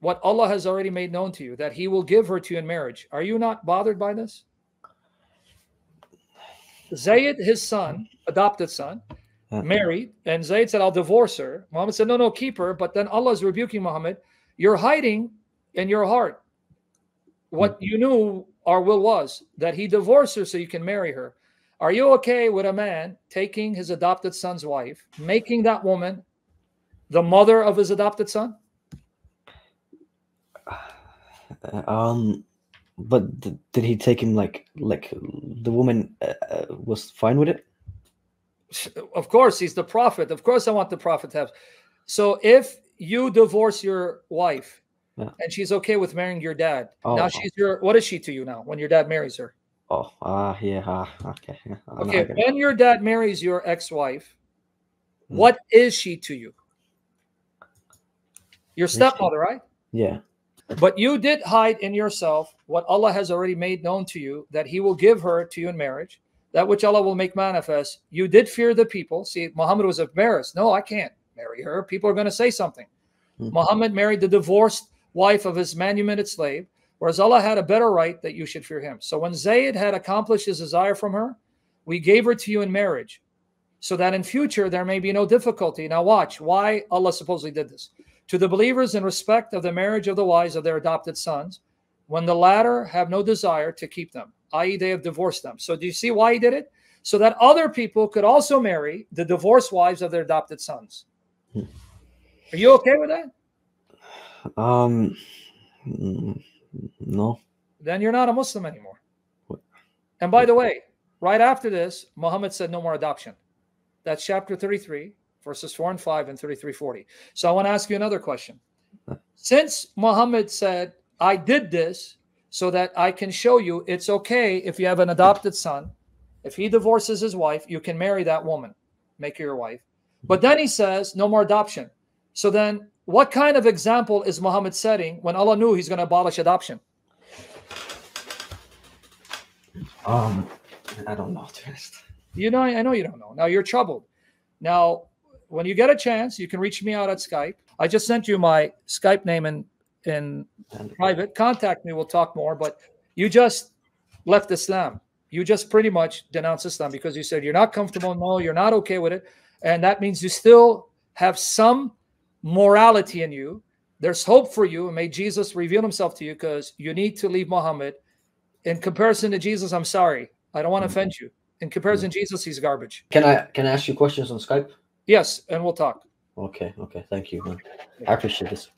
what Allah has already made known to you, that he will give her to you in marriage. Are you not bothered by this? Zayd, his son, adopted son, married, and Zayd said, I'll divorce her. Muhammad said, no, keep her. But then Allah is rebuking Muhammad. You're hiding in your heart what you knew our will was, that he divorced her so you can marry her. Are you okay with a man taking his adopted son's wife, making that woman the mother of his adopted son? But did he take him like the woman was fine with it? Of course, he's the prophet. Of course, I want the prophet to have. So if you divorce your wife and she's okay with marrying your dad, now she's your, what is she to you now when your dad marries her? When your dad marries your ex-wife, what is she to you? Your stepmother, right? Yeah. But you did hide in yourself what Allah has already made known to you, that he will give her to you in marriage, that which Allah will make manifest. You did fear the people. See, Muhammad was embarrassed. No, I can't marry her. People are going to say something. Muhammad married the divorced wife of his manumitted slave, whereas Allah had a better right that you should fear him. So when Zayd had accomplished his desire from her, we gave her to you in marriage so that in future there may be no difficulty. Now watch why Allah supposedly did this. To the believers in respect of the marriage of the wives of their adopted sons, when the latter have no desire to keep them, i.e. they have divorced them. So do you see why he did it? So that other people could also marry the divorced wives of their adopted sons. Are you okay with that? No. Then you're not a Muslim anymore. And by the way, right after this, Muhammad said no more adoption. That's chapter 33, verses 4 and 5 and 33:40. So I want to ask you another question. Since Muhammad said, I did this so that I can show you it's okay if you have an adopted son, if he divorces his wife, you can marry that woman, make her your wife. But then he says, no more adoption. So then what kind of example is Muhammad setting when Allah knew he's going to abolish adoption? I don't know. You know, I know you don't know. Now you're troubled. Now, when you get a chance, you can reach me out at Skype. I just sent you my Skype name in private. Contact me. We'll talk more. But you just left Islam. You just pretty much denounced Islam because you said you're not comfortable. No, you're not okay with it. And that means you still have some morality in you. There's hope for you. And may Jesus reveal himself to you, because you need to leave Muhammad. In comparison to Jesus, I'm sorry, I don't want to offend you. In comparison to Jesus, he's garbage. Can I ask you questions on Skype? Yes, and we'll talk. Okay, thank you, man. I appreciate this.